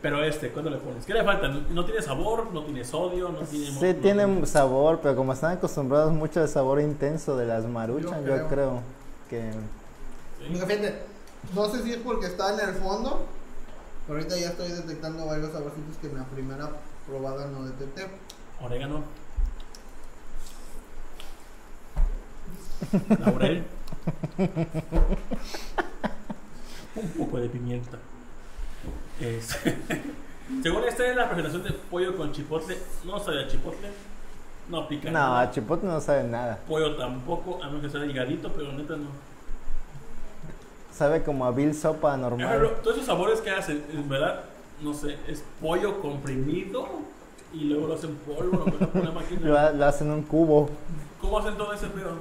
Pero ¿cuándo le pones? ¿Qué le falta? No tiene sabor, no tiene sodio, no tiene... Sí, tiene sabor, pero como están acostumbrados mucho al sabor intenso de las Maruchan, yo creo que... ¿Sí? Fíjate, no sé si es porque está en el fondo, pero ahorita ya estoy detectando varios saborcitos que en la primera probada no detecté. Orégano. Laurel. Un poco de pimienta. Según esta es la presentación de pollo con chipotle. No sabe a chipotle. No pica. No, a chipotle no sabe nada. Pollo tampoco, a menos que sea higadito, pero neta no. Sabe como a vil sopa normal. Pero todos esos sabores que hacen, en verdad, no sé, es pollo comprimido y luego lo hacen polvo, lo hacen un cubo. ¿Cómo hacen todo ese pedo?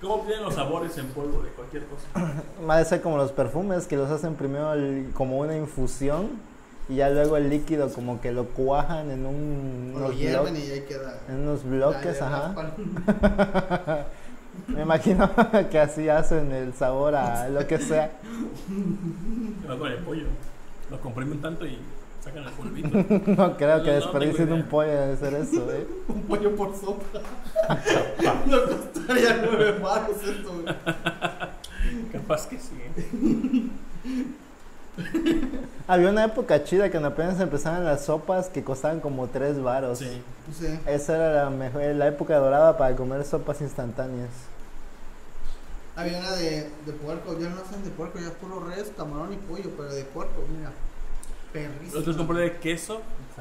¿Cómo tienen los sabores en polvo de cualquier cosa? Va a ser como los perfumes, que los hacen primero como una infusión y ya luego el líquido como que lo cuajan en unos bloques, ajá. Me imagino que así hacen el sabor a lo que sea. Pero con el pollo, lo comprimen tanto y sacan el polvito. No creo que desperdicien un pollo de hacer eso, ¿eh? Un pollo por sopa. No costaría 9 baros esto, güey. Capaz que sí. Había una época chida que apenas empezaban las sopas que costaban como 3 baros. Sí. Sí. Esa era la época dorada para comer sopas instantáneas. Había una de puerco, ya no hacen de puerco, ya es puro res, camarón y pollo, pero de puerco, mira. Perrísimo. Nosotros compré de queso,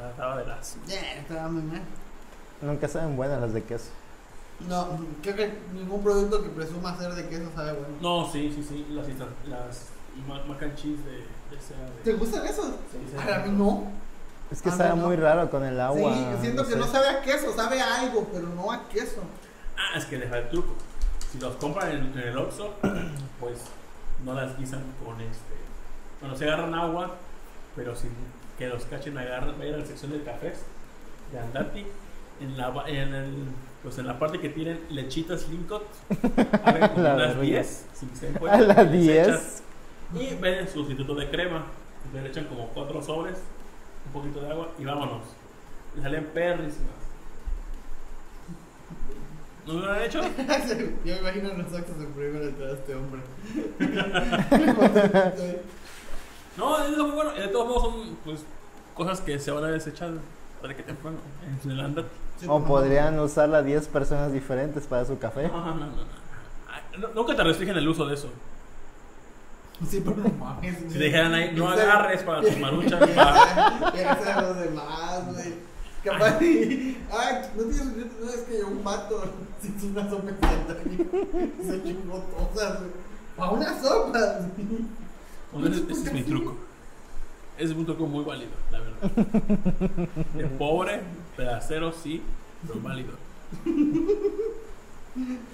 estaba de las. Estaba muy mal. Nunca saben buenas las de queso. No, creo que ningún producto que presuma ser de queso sabe bueno. No, sí, las mac and cheese de... ¿Te gustan esos? Sí, para mí no. Es que sabe muy raro con el agua. Sí, siento que no sabe a queso, sabe a algo, pero no a queso. Ah, es que les da el truco. Si los compran en el Oxxo, pues no las guisan con Bueno, se agarran agua, pero sin que los cachen, vayan a la sección de cafés, de Andati, en la parte que tienen lechitas Lincoln, abren como unas 10, sin se encuentra. A las 10. Y ven sustituto de crema, le echan como 4 sobres, un poquito de agua y vámonos. Y salen perrísimas. ¿No lo han hecho? Yo imagino los actos en primera detrás de este hombre. No, es lo muy bueno. De todos modos son pues cosas que se van a desechar para que temprano en el andate. O podrían usarla 10 personas diferentes para su café. No. Nunca te restringen el uso de eso. Sí, pero no mames. Si dijeran ahí, no agarres para tus maruchas. Piensa en los demás, güey. Capaz de. Ay, no tienes. No es que yo un vato. Si es una sopa instantánea. Se chingó todas, güey. Para una sopa. Ese es mi truco. Ese es un truco muy válido, la verdad. De pobre, pedacero, sí, pero válido.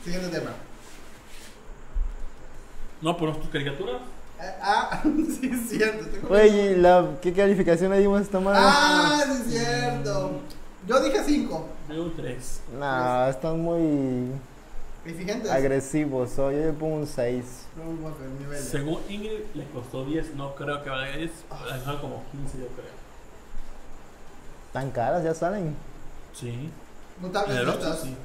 Siguiente tema. No, pero tus caricaturas. Sí, es cierto. Oye, ¿qué calificación le dimos a esta madre? Sí, es cierto. Yo dije 5. Le doy un 3. No, están muy agresivos. Yo le pongo un 6. Según Ingrid, les costó 10. No creo que valga 10. Les costó como 15, yo creo. ¿Tan caras ya salen? Sí. Notables notas. Sí.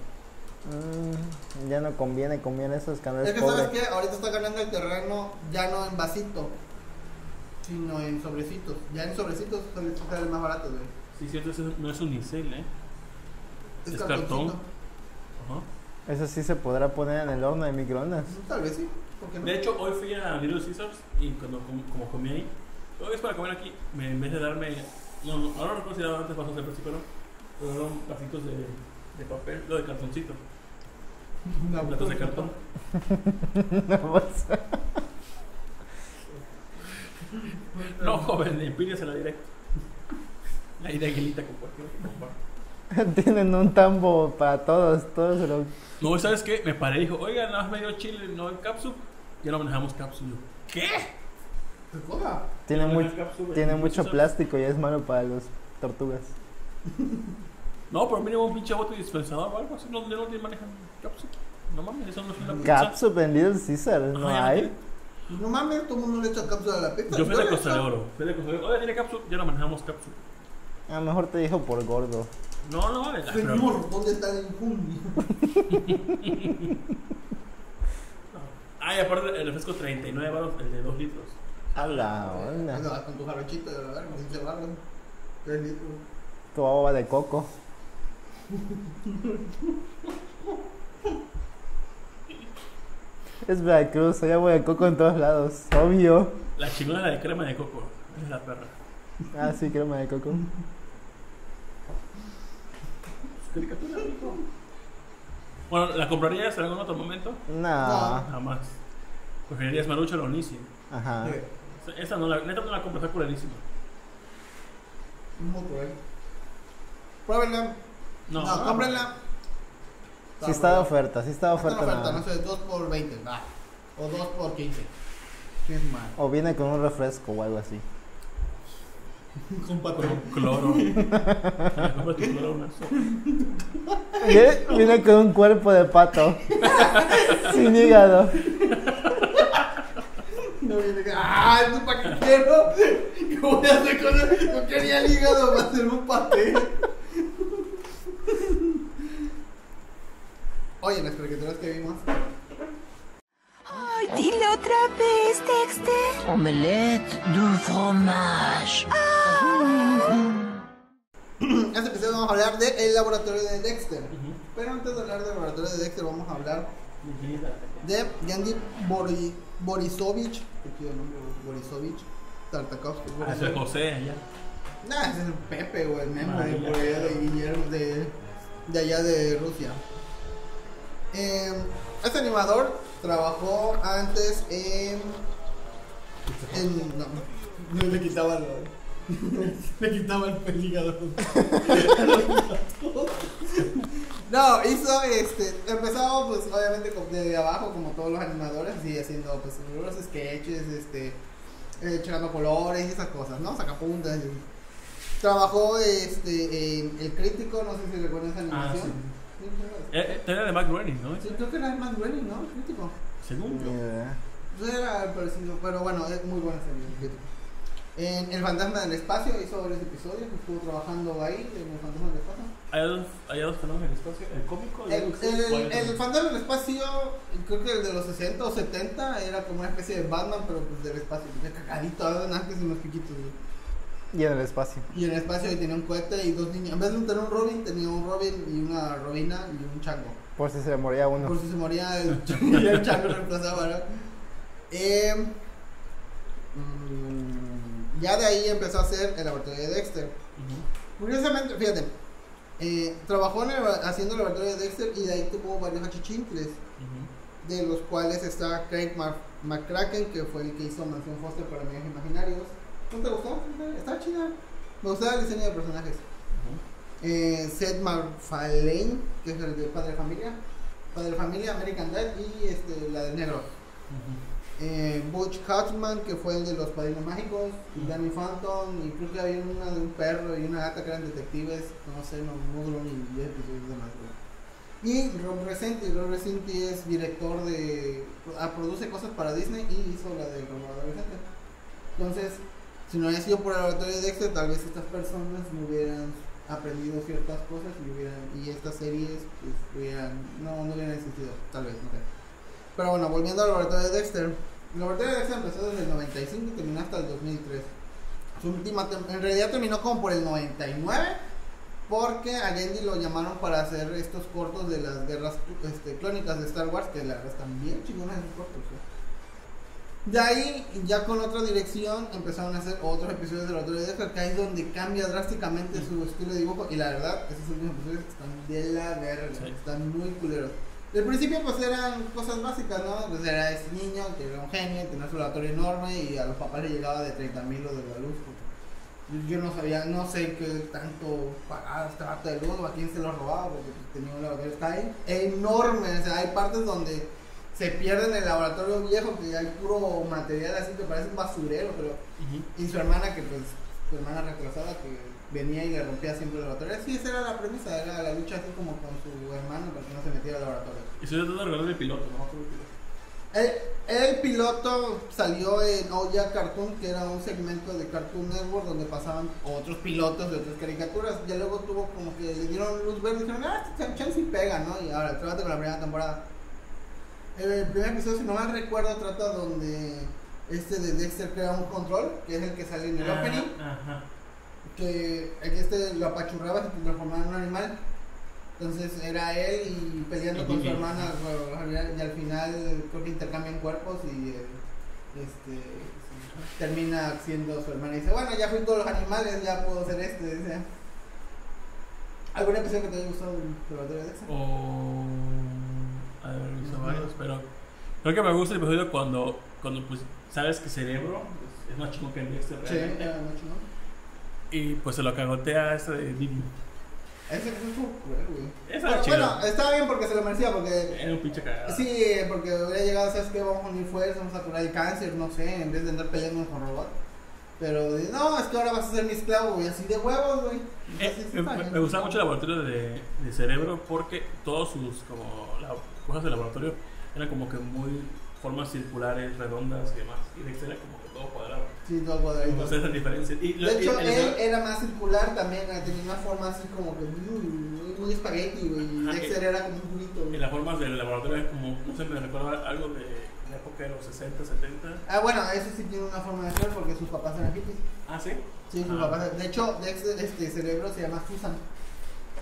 Ya no conviene esos canales. Es que pobres. ¿Sabes qué? Ahorita está ganando el terreno ya no en vasito, sino en sobrecitos. Ya en sobrecitos sale más barato, güey. Sí, cierto, eso no es unicel, es cartón. Ajá. Eso sí se podrá poner en el horno de microondas. Tal vez sí, porque no. De hecho, hoy fui a Little Caesars y como comí ahí, hoy es para comer aquí, en vez de darme, no, ahora no consideraba antes vasos de plástico, pero eran vasitos de papel, lo de cartoncito. No, platos de cartón. No, joven, empírese la directa. La idea aguilita con cualquier comprar. Tienen un tambo para todos los... No, ¿sabes qué? Me paré y dijo, oigan, nada más me dio chile, no en cápsula. Ya no manejamos cápsula. ¿Qué? Tiene mucho plástico y es malo para las tortugas. No, pero mínimo un pinche bote dispensador o algo así. No, no tiene manejan cápsula. No mames, eso no es una pizza. Cápsula vendida en César, no hay. No mames, todo el mundo le echa cápsula a la pizza. Yo fui de Costa de Oro. Oye, tiene cápsula, ya no manejamos cápsula. A lo mejor te dijo por gordo. No, no vale. Señor, ¿dónde está el infundio? Ah, y aparte el refresco 39 baros, el de 2 litros. A la onda. No, con tu jarochito de verdad, con 15 baros. 3 litros. Tu agua de coco. Es Veracruz, hay agua de coco en todos lados, obvio. La chingona de crema de coco, es la perra. Ah, sí, crema de coco. Caricatura, rico. Bueno, ¿la comprarías en algún otro momento? No. Jamás. Preferirías Maruchan o Nisi. Ajá. Sí. Esta no la, neta no la compras, está culerísima. Muy cruel. Pruébenla. No, cómprenla. Si está de oferta, si está de oferta. Está de oferta, no sé, 2 por $20, nah. O 2 por $15. Qué mal. O viene con un refresco o algo así. Con cloro. Viene con un cuerpo de pato. Sin hígado. No viene con... ¡Ah! ¡Es un paquetero! ¿Qué voy a hacer con él? No quería el hígado para hacer un paté. Oye, las caricaturas que vimos. ¡Ay, dile otra vez, Dexter! Omelette du fromage. En este episodio vamos a hablar del laboratorio de Dexter. Pero antes de hablar del laboratorio de Dexter, vamos a hablar de Genndy Borisovich. ¿Qué tiene el nombre? Borisovich Tartakovsky. Ese es José, allá. No, ese es el Pepe, güey, el Memo, de allá de Rusia. Este animador trabajó antes en no le quitaba le quitaba el peligro. No, hizo empezaba pues obviamente desde abajo como todos los animadores, y haciendo pues los sketches, echando colores y esas cosas, ¿no? Sacapuntas. Trabajó en El Crítico, no sé si recuerdan esa animación. Ah, sí. Era de Matt Groening, ¿no? Sí, creo que era de Matt Groening, ¿no? El Crítico. Según yo. Entonces era parecido, pero bueno, es muy buena serie, El Crítico. En El Fantasma del Espacio hizo varios episodios, estuvo trabajando ahí en El Fantasma del Espacio. Hay dos fenómenos del espacio, el cómico y el Fantasma del Espacio, creo que el de los 60 o 70 era como una especie de Batman, pero pues del espacio, tenía cagadito, nada que sin los piquitos, ¿no? Y en el espacio. Y en el espacio tenía un cohete y dos niños. En vez de tener un Robin, tenía un Robin y una Robina y un chango. Por si se moría uno. Por si se moría el chango, y el chango reemplazaba, ¿no? Ya de ahí empezó a hacer el laboratorio de Dexter. Curiosamente, fíjate, trabajó haciendo el laboratorio de Dexter y de ahí tuvo varios achichincles. De los cuales está Craig McCracken, que fue el que hizo Mansión Foster para Amigos Imaginarios. ¿No te gustó? Está chida. Me gustaba el diseño de personajes. Seth MacFarlane, que es el de Padre de Familia. Padre de Familia, American Dad y la de Negro. Butch Cutman, que fue el de Los Padrinos Mágicos. Y Danny Phantom. Y creo que había una de un perro y una gata que eran detectives. No sé, no mudo ni 10 episodios de más. Y Rob Renzetti. Rob Renzetti es director de... Produce cosas para Disney y hizo la de Robot Adolescente. Entonces... Si no hubiera sido por el laboratorio de Dexter, tal vez estas personas no hubieran aprendido ciertas cosas y estas series pues, no hubieran existido, tal vez, no sé. Pero bueno, volviendo al laboratorio de Dexter. El laboratorio de Dexter empezó desde el 95 y terminó hasta el 2003. Su última en realidad terminó como por el 99, porque a Genndy lo llamaron para hacer estos cortos de las guerras clónicas de Star Wars, que la verdad están bien chingones esos cortos, ¿eh? De ahí, ya con otra dirección, empezaron a hacer otros episodios del laboratorio de Dexter, que ahí es donde cambia drásticamente su estilo de dibujo. Y la verdad, esos últimos episodios están de la verga, están muy culeros. Del principio pues eran cosas básicas, ¿no? Pues era ese niño que era un genio, tenía su laboratorio enorme y a los papás le llegaba de 30,000 lo de la luz. Yo no sabía, no sé qué tanto pagaba este gato de luz o a quién se lo robaba, porque tenía un laboratorio, está ahí enorme, o sea, hay partes donde... se pierde en el laboratorio viejo, que hay puro material así que parece un basurero, pero y su hermana, que pues su hermana retrasada, que venía y le rompía siempre el laboratorio. Sí, esa era la premisa, era la lucha así como con su hermano para que no se metiera al laboratorio. Y se trató de regalar el piloto, ¿no? El piloto salió en Oya Cartoon, que era un segmento de Cartoon Network donde pasaban otros pilotos de otras caricaturas. Ya luego tuvo como que le dieron luz verde y dijeron, ah, chance y pega, ¿no? Y ahora, trata con la primera temporada. El primer episodio, si no mal recuerdo, trata donde de Dexter crea un control, que es el que sale en el opening. Ajá. Que lo apachurraba y se transformaba en un animal. Entonces era él y peleando con su hermana, y al final creo que intercambian cuerpos y termina siendo su hermana y dice, bueno, ya fui todos los animales, ya puedo ser . ¿Alguna episodio que te haya gustado de la teoría de esa? A ver, he visto varios, pero creo que me gusta el episodio cuando pues sabes que Cerebro es más chico que el Dexter. Sí, era más chico. Y pues se lo cagotea ese de Didi. Ese que fue cruel, güey. Pero chido. Bueno, estaba bien porque se lo merecía, porque era un pinche cagado. Sí, porque hubiera llegado, ¿sabes qué? Vamos a unir fuerzas, vamos a curar el cáncer, no sé, en vez de andar peleando con robots. Pero no, es que ahora vas a ser mi esclavo, güey, así de huevos, güey. Me gustaba mucho el laboratorio de Cerebro, porque todos sus cosas del laboratorio eran como que muy formas circulares, redondas y demás. Y Dexter era como que todo cuadrado. Sí, todo cuadrado. Entonces esa diferencia. De hecho, él era más circular también, tenía una forma así como que muy espagueti, güey. Dexter era como un culito. Y las formas del laboratorio es como, no sé, me recuerda algo de la época de los 60, 70. Ah, bueno, eso sí tiene una forma de ser porque sus papás eran hippies. Ah, ¿sí? Sí, sus papás. De hecho, Dexter, Cerebro se llama Susan.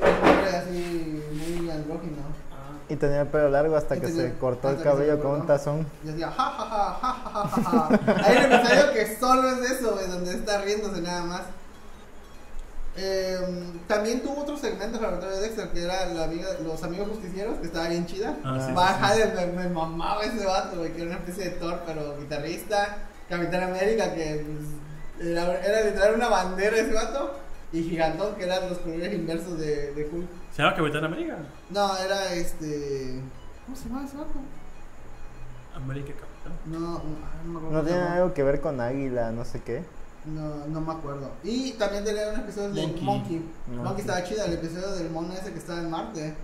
Era así, muy andrógino. Y tenía el pelo largo hasta que se cortó el cabello con un tazón. Y decía, ja, ja, ja, ja, ja, ja, ja. Hay un episodio que solo es eso, güey, donde está riéndose nada más. También tuvo otro segmento para de Dexter, que era los amigos justicieros, que estaba bien chida. Me mamaba ese vato, güey, que era una especie de Thor, pero guitarrista. Capitán América, que pues, era literal una bandera ese vato. Y Gigantón, que eran los colores inversos de Hulk. ¿Se llama Capitán América? No, era ¿cómo se llama ese barco? América Capitán. No tiene algo que ver con Águila, no sé qué. No me acuerdo. Y también tenía un episodio de Monkey. Estaba chida, el episodio del mono ese que estaba en Marte,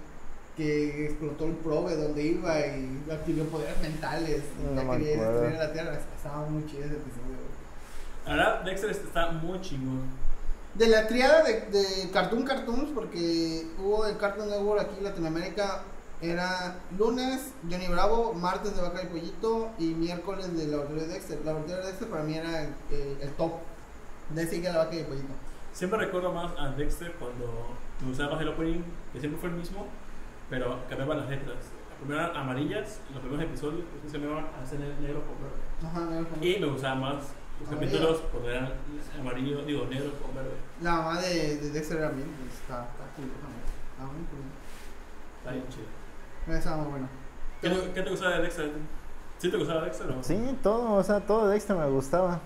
que explotó el probe donde iba y adquirió poderes mentales. No quería destruir la Tierra. Estaba muy chido ese episodio. La verdad, Dexter está muy chingón. De la triada de Cartoons, porque hubo el Cartoon Network aquí en Latinoamérica, era lunes Johnny Bravo, martes de Vaca y Pollito y miércoles de Laboratorio de Dexter. Laboratorio de Dexter para mí era el top, de ahí sigue la Vaca y Pollito. Siempre recuerdo más a Dexter cuando me gustaba más el opening, que siempre fue el mismo, pero cambiaban las letras. Las primeras amarillas, los primeros episodios, pues, se me iban a hacer negro con verde. Ajá, negro con verde. Y me gustaba más los capítulos porque eran amarillos, digo, negros con verde. La mamá de Dexter era bien, está chido, está bien chido. Estaba muy bueno. ¿Qué te gustaba de Dexter? ¿Sí te gustaba Dexter o? Sí, todo, todo Dexter me gustaba.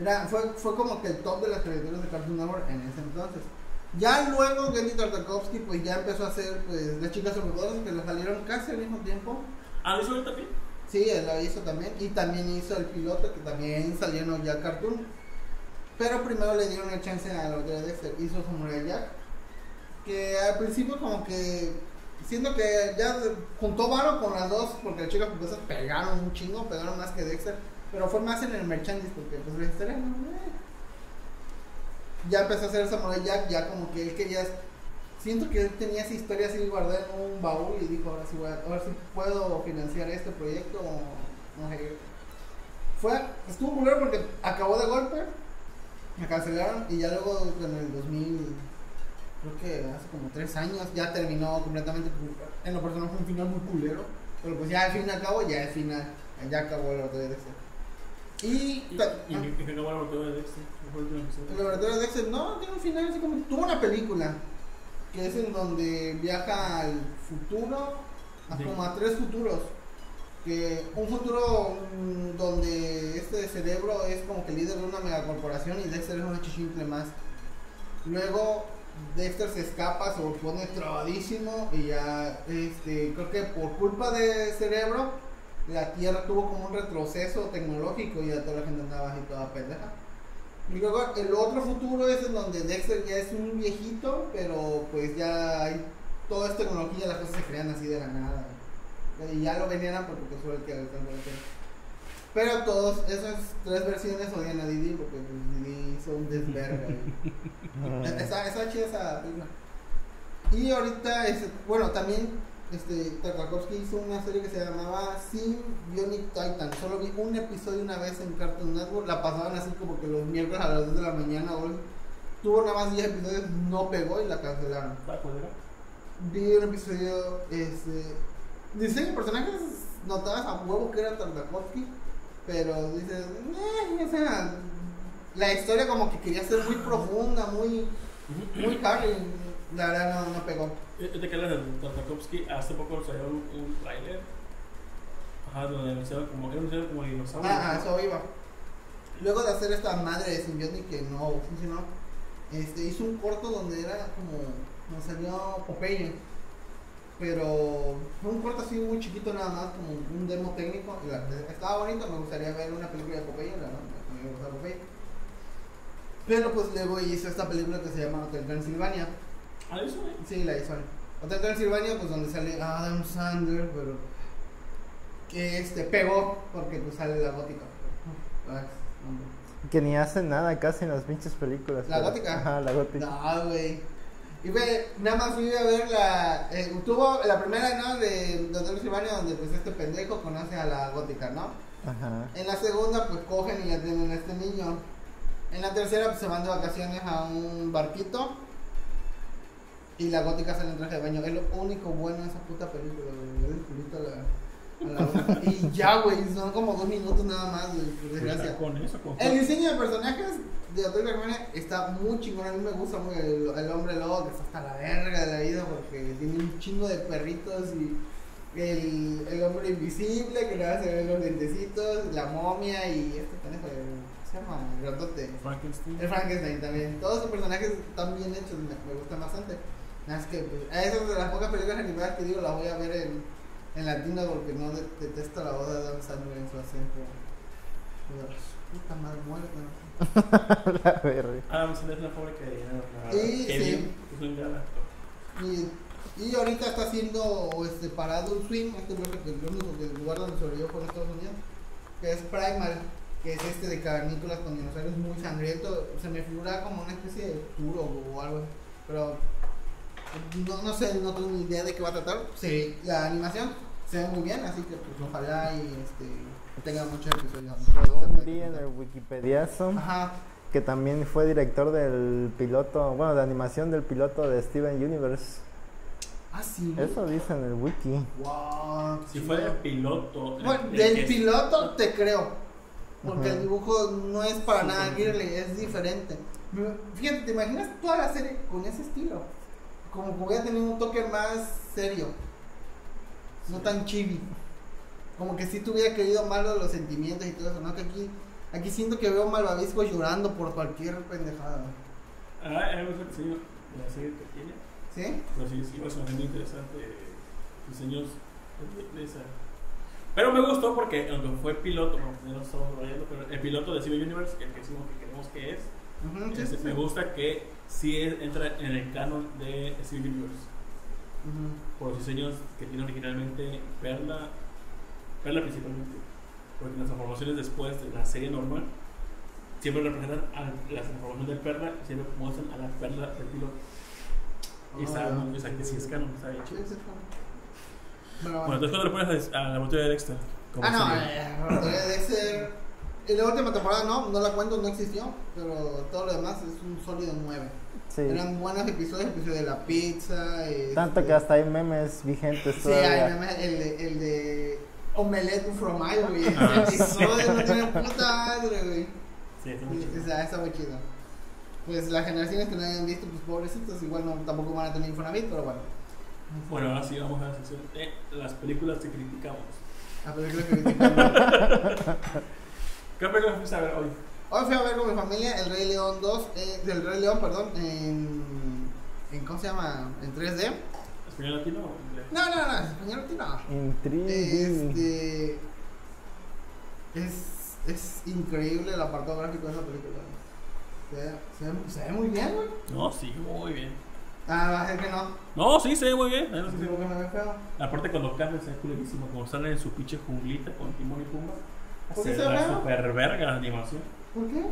Era, fue como que el top de las caricaturas de Cartoon Network en ese entonces. Ya luego Genndy Tartakovsky pues ya empezó a hacer pues las chicas superpoderosas, que le salieron casi al mismo tiempo. ¿Ah, eso también? Sí, él lo hizo también, y también hizo el piloto, que también salieron ya Cartoon. Pero primero le dieron el chance a los de Dexter, hizo Samurai Jack, que al principio como que siento que ya juntó varo con las dos, porque las chicas pues pegaron un chingo, pegaron más que Dexter, pero fue más en el merchandise, porque pues la historia ya empezó a hacer Samurai Jack, ya como que él quería, siento que él tenía esa historia así guardada en un baúl y dijo, ahora sí puedo financiar este proyecto, no sé. Estuvo muy raro porque acabó de golpe, me cancelaron, y ya luego en el 2000, creo que hace como 3 años, ya terminó completamente. En lo personal fue un final muy culero, pero pues ya al fin y al cabo, ya al final, ya acabó el laboratorio de Dexter. ¿Y acabó el laboratorio de Dexter? El laboratorio de Dexter no tiene un final así como, tuvo una película, que es en donde viaja al futuro, como a 3 futuros. Que un futuro donde Cerebro es como que líder de una megacorporación y Dexter es un chichincle más. Luego Dexter se escapa, se pone trabadísimo y ya creo que por culpa de Cerebro la Tierra tuvo como un retroceso tecnológico y ya toda la gente andaba así toda pendeja. Y luego el otro futuro es en donde Dexter ya es un viejito, pero pues ya hay, toda esta tecnología, las cosas se crean así de la nada. Y ya lo veneran porque pues fue el que alcanzó el tiempo. Pero todos, esas tres versiones odian a Didi porque Didi hizo un desverga. Esa chida esa película. Y ahorita, bueno, también Tartakovsky hizo una serie que se llamaba Sin Bionic Titan. Solo vi un episodio una vez en Cartoon Network. La pasaban así como que los miércoles a las 2 de la mañana. Hoy tuvo nada más 10 episodios, no pegó y la cancelaron. Vi un episodio, diseño de personajes, notabas a huevo que era Tartakovsky. Pero dices, o sea, la historia como que quería ser muy profunda, muy hard, y la verdad no pegó. Te quedas de Tartakovsky, hace poco salió un trailer, donde anunciaron como dinosaurio. Ajá, eso iba. Luego de hacer esta madre de Symbiotic que no funcionó, hizo un corto donde era como salió Popeye. Pero fue un corto así muy chiquito nada más, como un demo técnico. Estaba bonito, me gustaría ver una película de Popeye, la verdad, me gusta Popeye. Pero pues luego hizo esta película que se llama Hotel Transylvania. ¿La hizo? Sí, la hizo. Hotel Transylvania, pues donde sale Adam Sandler, pero que pegó porque pues sale la gótica. Que ni hacen nada casi en las pinches películas. ¿La gótica? Ajá, la gótica. No, güey. Y ve, nada más fui a ver la... tuvo la primera, ¿no? De Hotel Silvania, donde pues pendejo conoce a la gótica, ¿no? Ajá. En la segunda, pues cogen y ya tienen a este niño. En la tercera, pues se van de vacaciones a un barquito. Y la gótica sale en traje de baño. Es lo único bueno de esa puta película, güey. El culito a la gótica. Y ya, güey, son como 2 minutos nada más, güey, por desgracia. Con eso, con... El diseño de personajes... de Hotel Transylvania está muy chingón. A mí me gusta muy el hombre lobo, que está hasta la verga de la vida porque tiene un chingo de perritos, y el hombre invisible que le va a hacer los lentecitos, la momia y se llama el grandote, el Frankenstein también. Todos sus personajes están bien hechos, me gustan bastante. Es que pues, esas son de las pocas películas animadas que digo las voy a ver en latino porque no detesto la voz de Adam Sandler en su acento. Puta madre muerta, ¿no? La verga. Es la fábrica de dinero. Y ahorita está haciendo parado un swing. El único que lugar donde sobrevivió por Estados Unidos, que es Primal, que es de cavernícolas con dinosaurios muy sangriento. Se me figura como una especie de puro o algo, pero no sé, no tengo ni idea de qué va a tratar. Sí, la animación se ve muy bien, así que pues ojalá y tenga muchos episodios. Según vi en el Wikipediazo, que también fue director del piloto, bueno, de animación del piloto de Steven Universe. Ah, sí. Eso dice en el wiki. Wow. Si fue del piloto. Bueno, del piloto te creo, porque el dibujo no es para nada girly, es diferente. Fíjate, ¿te imaginas toda la serie con ese estilo? Como que voy a tener un toque más serio, no tan chibi. Como que si te hubiera querido mal los sentimientos y todo eso, ¿no? Que aquí siento que veo malvavisco llorando por cualquier pendejada. Ah, es el diseño de la serie pequeña. ¿Sí? Pero sí, es bastante interesante diseños de esa. Pero me gustó porque, aunque fue piloto, no estamos hablando, pero el piloto de Civil Universe, el que decimos que queremos que es, me gusta que sí entra en el canon de Civil Universe. Por los diseños que tiene originalmente Perla principalmente, porque las transformaciones después de la serie normal siempre representan las transformaciones del Perla y siempre muestran a la Perla del piloto. Y saben que si es canon, está bien chido. Bueno, entonces cuando le pones a la batalla de Dexter. No, la batalla de Dexter, en la última temporada no la cuento, no existió, pero todo lo demás es un sólido 9. Sí. Eran buenos episodios de la pizza. Tanto que hasta hay memes vigentes todavía. Sí, hay memes, el de... Omelette from Iron Man, episodio no tiene puta madre, güey. Sí, está muy chido. O sea, está muy chido. Pues las generaciones que no hayan visto, pues pobrecitos, igual tampoco van a tener Infonavit, pero bueno. Bueno, ahora sí vamos a la sección de las películas que criticamos. Las películas que criticamos. ¿Qué película fuiste a ver hoy? Hoy fui a ver con mi familia El Rey León 2, del Rey León, perdón, ¿cómo se llama? En 3D. ¿Español latino o inglés? No, español latino. En 3D. Es increíble el apartado gráfico de esa película. Se ve muy bien, güey. No, sí, muy bien. Ah, es que no. No, sí, se ve muy bien. Sí, sí. Que me ve feo. Aparte, cuando Carlos se ve culerísimo, como sale en su pinche junglita con Timón y Pumba. Se ve super verga la animación. ¿Por qué?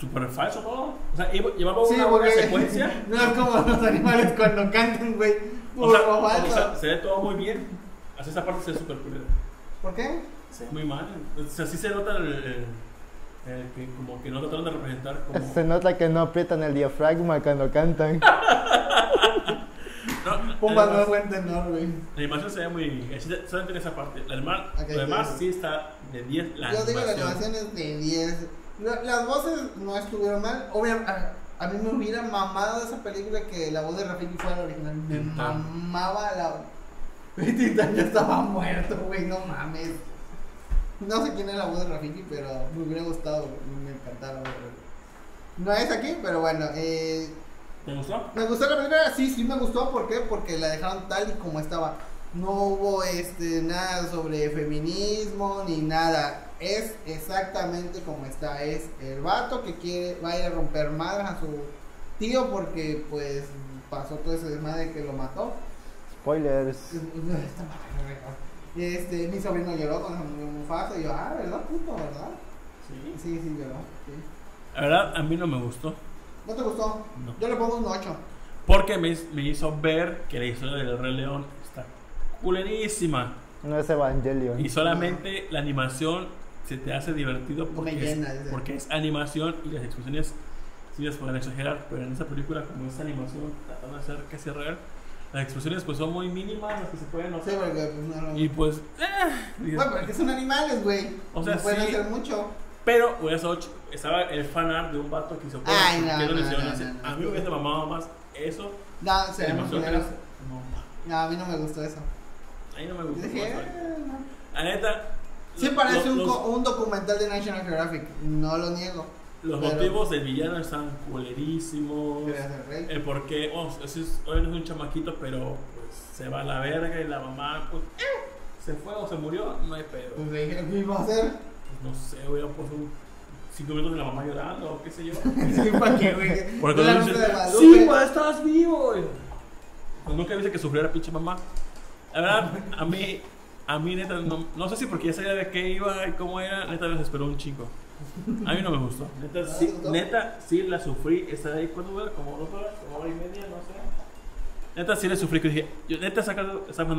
Super falso todo. O sea, llevaba una buena secuencia. No es como los animales cuando cantan, güey. O sea, se ve todo muy bien. Así esa parte se ve super culera. ¿Por qué? Sí. Muy mal. O sea, sí se nota que como que no trataron de representar como... Se nota que no aprietan el diafragma cuando cantan. No, Pumba no es buen tenor, güey. La animación se ve muy bien. Solamente en esa parte. Okay, lo demás sí está de 10. Yo digo la animación es de 10. Las voces no estuvieron mal. Obviamente, a mí me hubiera mamado esa película que la voz de Rafiki fuera la original. Me mamaba la... Titán ya estaba muerto, güey. No mames. No sé quién es la voz de Rafiki, pero me hubiera gustado, me encantaron. No es aquí, pero bueno. ¿Te gustó? ¿Me gustó la película? Sí, sí me gustó. ¿Por qué? Porque la dejaron tal y como estaba. No hubo nada sobre feminismo ni nada. Es exactamente como está. Es el vato que quiere, va a ir a romper madres a su tío porque pues pasó todo ese desmadre que lo mató. Spoilers. Mi sobrino lloró cuando se murió Mufasa y yo, ¿verdad, puto, verdad? Sí. Sí, lloró. Sí. La verdad, a mí no me gustó. ¿No te gustó? No. Yo le pongo un 8. Porque me hizo ver que la historia del Rey León está culerísima. No es Evangelion. Y solamente la animación se te hace divertido porque, porque es animación y las expresiones sí las pueden exagerar, pero en esa película, como esa animación tratando de hacer que sea real, las expresiones pues son muy mínimas, las que se pueden hacer. Sí, porque pues no. Y pues... Bueno, pero es que son animales, güey. O sea, no pueden hacer mucho. Pero, güey, estaba el fanart de un vato que se puede... A mí me hubiese mamado más eso. No, se me gustó. No, a mí no me gustó eso. A mí no me gustó. La neta... Sí parece un documental de National Geographic, no lo niego. Los motivos del villano están culerísimos. El por qué, hoy no es un chamaquito, pero pues se va a la verga y la mamá pues se fue o se murió, no hay pedo. Pues le dije, ¿qué iba a hacer? No sé, voy a poner 5 minutos de la mamá llorando o qué sé yo. Sí, ¿para qué, güey? Porque no dice, sí, güey, estás vivo. Pues nunca dice que sufriera pinche mamá. La verdad, a mí neta, no sé si porque ya sabía de qué iba y cómo era, neta me desesperó un chico. A mí no me gustó. Neta, sí la sufrí. Está ahí, ¿cuánto dura? Como 2 horas, como hora y media, no sé. Neta, sí la sufrí. Que dije, neta,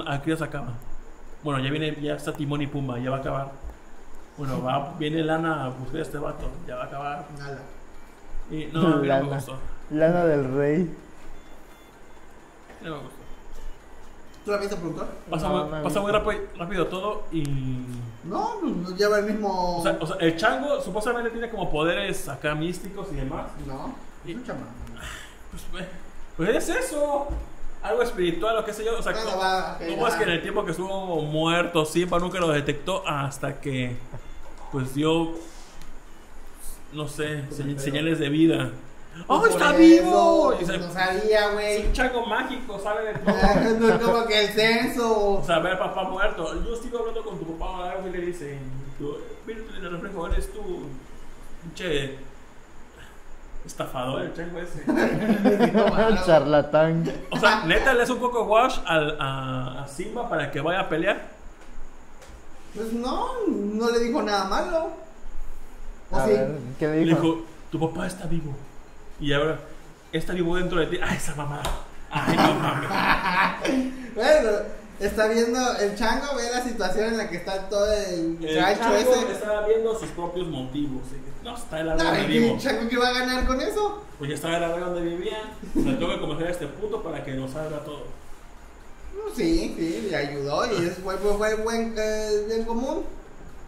aquí ya se acaba. Bueno, ya está Timón y Pumba, ya va a acabar. Bueno, viene Lana a buscar a este vato, ya va a acabar. Nada. Y no, no me gustó. Lana del Rey. No me gustó. ¿Tú la viste, productor? Pasa muy rápido todo y... No, lleva el mismo... O sea, el chango supuestamente tiene como poderes acá místicos y demás. No, es un chamán. Pues es eso. Algo espiritual o qué sé yo. O sea, ¿cómo es que en el tiempo que estuvo muerto Simba nunca lo detectó hasta que... Pues dio... No sé, señales de vida. ¡Oh, está vivo! No sabía, güey. Es un chango mágico, ¿sabe? No es como que el censo. O sea, ver al papá muerto. Yo estoy hablando con tu papá ahora y le dicen: mira, en el reflejo eres tú. Pinche estafador, el chango ese. Charlatán. O sea, neta, le hace un poco wash a Simba para que vaya a pelear. Pues no le dijo nada malo. ¿O sí? ¿Qué le dijo? Le dijo: tu papá está vivo. Y ahora, está vivo dentro de ti. ¡Ay, esa mamá! ¡Ay, no mames! Bueno, está viendo el chango, ve la situación en la que está todo el chango ese. Estaba viendo sus propios motivos. No, está el árbol donde vivo. ¿El chango qué va a ganar con eso? Pues ya estaba el árbol donde vivía. Le toca comerciar a este puto para que nos salga todo. Sí, le ayudó y fue bien común.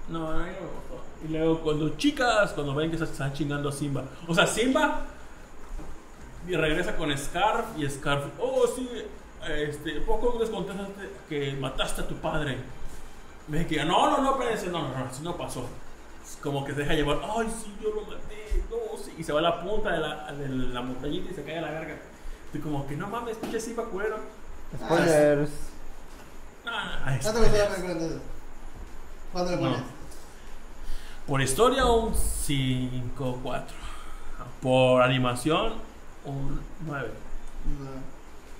No, no. Y luego, cuando ven que se están chingando a Simba. O sea, Simba... Y regresa con Scarf y Scarf. Oh, sí, poco les contestaste que mataste a tu padre. Me dije que no, espérense, no, eso no pasó. Es como que se deja llevar, ay, sí, yo lo maté, no, sí. Y se va a la punta de la montañita y se cae a la verga. Estoy como que no mames, pinche Simba culero. Spoilers. No, ¿cuánto me estoy dando cuenta de eso? ¿Cuánto le pones? Por historia un 5-4. Por animación un 9.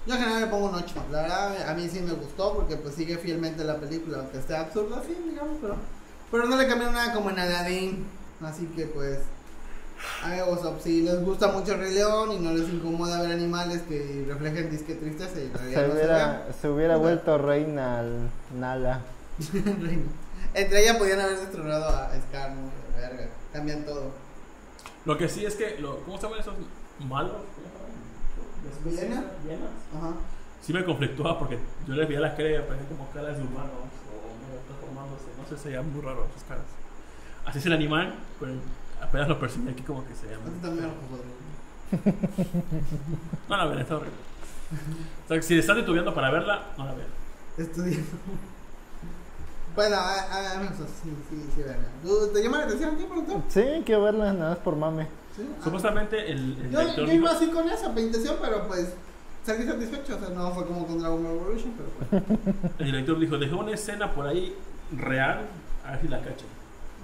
Yo en general le pongo un 8. La verdad a mí sí me gustó porque pues sigue fielmente la película, aunque esté absurda, sí, digamos, pero no le cambiaron nada como en Aladdin. Así que pues o sea, si les gusta mucho el Rey León y no les incomoda ver animales que reflejen disque tristeza, y se hubiera vuelto reina al Nala. Reina. Entre ellas podían haber destronado a Scar, ¿no? Verga, cambian todo. Lo que sí es que ¿cómo se llaman esos malos? ¿Villanas? Ajá. Sí me conflictúa porque yo les veía las caras y parecían como caras de humanos o transformándose, no sé, se veían muy raros esas caras. Así es el animal, pero apenas lo percibí aquí como que se llama. No la ven, está horrible. O sea, si estás estudiando para verla, no la ven. Estudiando. Bueno, a mí sí, verla. ¿Te llama la atención? Sí, quiero verla, nada más por mame. ¿Sí? Supuestamente el yo iba así con esa intención, pero pues salí satisfecho. O sea, no fue como con Dragon Ball Evolution, pero bueno. El director dijo: dejó una escena por ahí real, a ver si la cachan.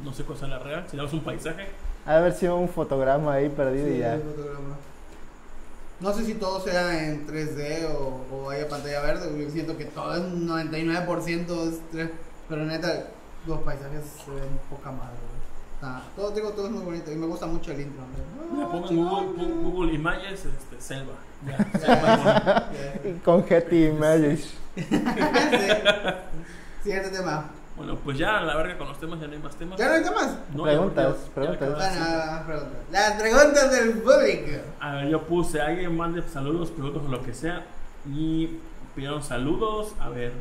No sé cosa es la real, si damos un paisaje. A ver si un fotograma ahí perdido, sí, y ya. No sé si todo sea en 3D o haya pantalla verde. Yo siento que todo es 99% es 3D. Pero neta, los paisajes se ven poca madre. Nah, todo es muy bonito y me gusta mucho el intro. Le pongo en Google Images selva. Con Getty Images. Siguiente tema. Bueno, pues ya a la verga con los temas, ya no hay más temas. ¿Ya no hay temas? No, preguntas. Las preguntas del público. A ver, yo puse, alguien mande saludos, preguntas o lo que sea. Y pidieron saludos. A ver.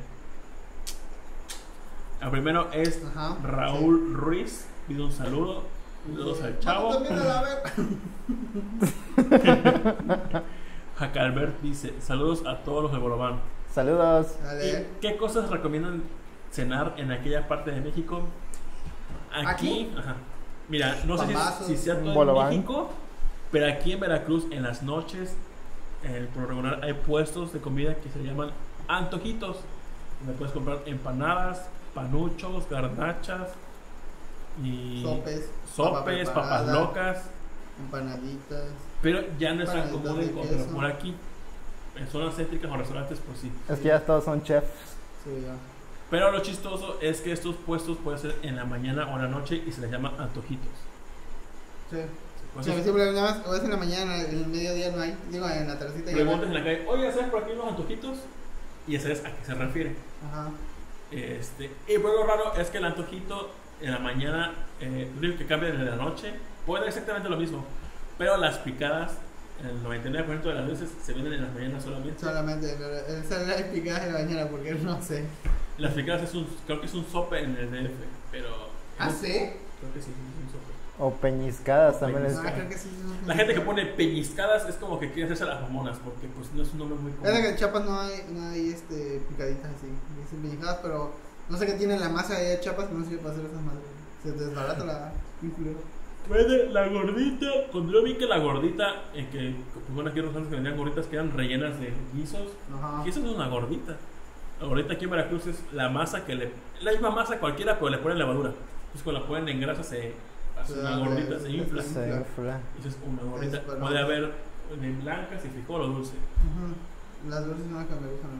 El primero es Raúl Ruiz. Pido un saludo. Saludos al chavo. Jacalbert dice: saludos a todos los de Bolobán. Saludos. ¿Qué cosas recomiendan cenar en aquella parte de México? Aquí. Ajá. Mira, no sé si sea todo en México, pero aquí en Veracruz, en las noches, por lo regular, hay puestos de comida que se llaman antojitos. Donde puedes comprar empanadas, panuchos, garnachas, y sopes, papas locas, empanaditas. Pero ya no es tan común encontrar por aquí. En zonas céntricas o restaurantes, pues sí. Es que ya todos son chefs. Sí, ya. Pero lo chistoso es que estos puestos pueden ser en la mañana o en la noche y se les llama antojitos. Sí. Sí, siempre nada más, o es en la mañana, en el mediodía no hay, digo, en la tardecita. Preguntas en la calle, oye, ¿sabes por aquí unos antojitos? Y ya sabes a qué se refiere. Ajá. Y pues lo raro es que el antojito en la mañana, lo único que cambia en la noche, puede ser exactamente lo mismo, pero las picadas, el 99% de las veces se venden en las mañanas solamente. Solamente, pero son las picadas en la mañana, porque no sé. Las picadas creo que es un sope en el DF, pero... ¿Ah, sí? Creo que sí, es un sope. O peñiscadas también es. Ah, creo que sí, no. La gente que pone peñiscadas es como que quiere hacerse las mamonas, porque pues no es un nombre muy común. Es que en Chiapas no hay picaditas así, dicen peñiscadas, pero no sé qué tiene la masa allá de Chiapas, no sirve para hacer esas madres. Se desbarata la vinculera. Vende la gordita. Cuando yo vi que la gordita, pues bueno, aquí los años que vendían gorditas que eran rellenas de guisos. Ajá. Guisos no es una gordita. La gordita aquí en Veracruz es la masa que la misma masa cualquiera, pero le ponen levadura. Entonces cuando la ponen en grasa una gordita se infla. Eso es una gordita. Puede haber de blancas y frijol o dulce. Las dulces son las que me gustan.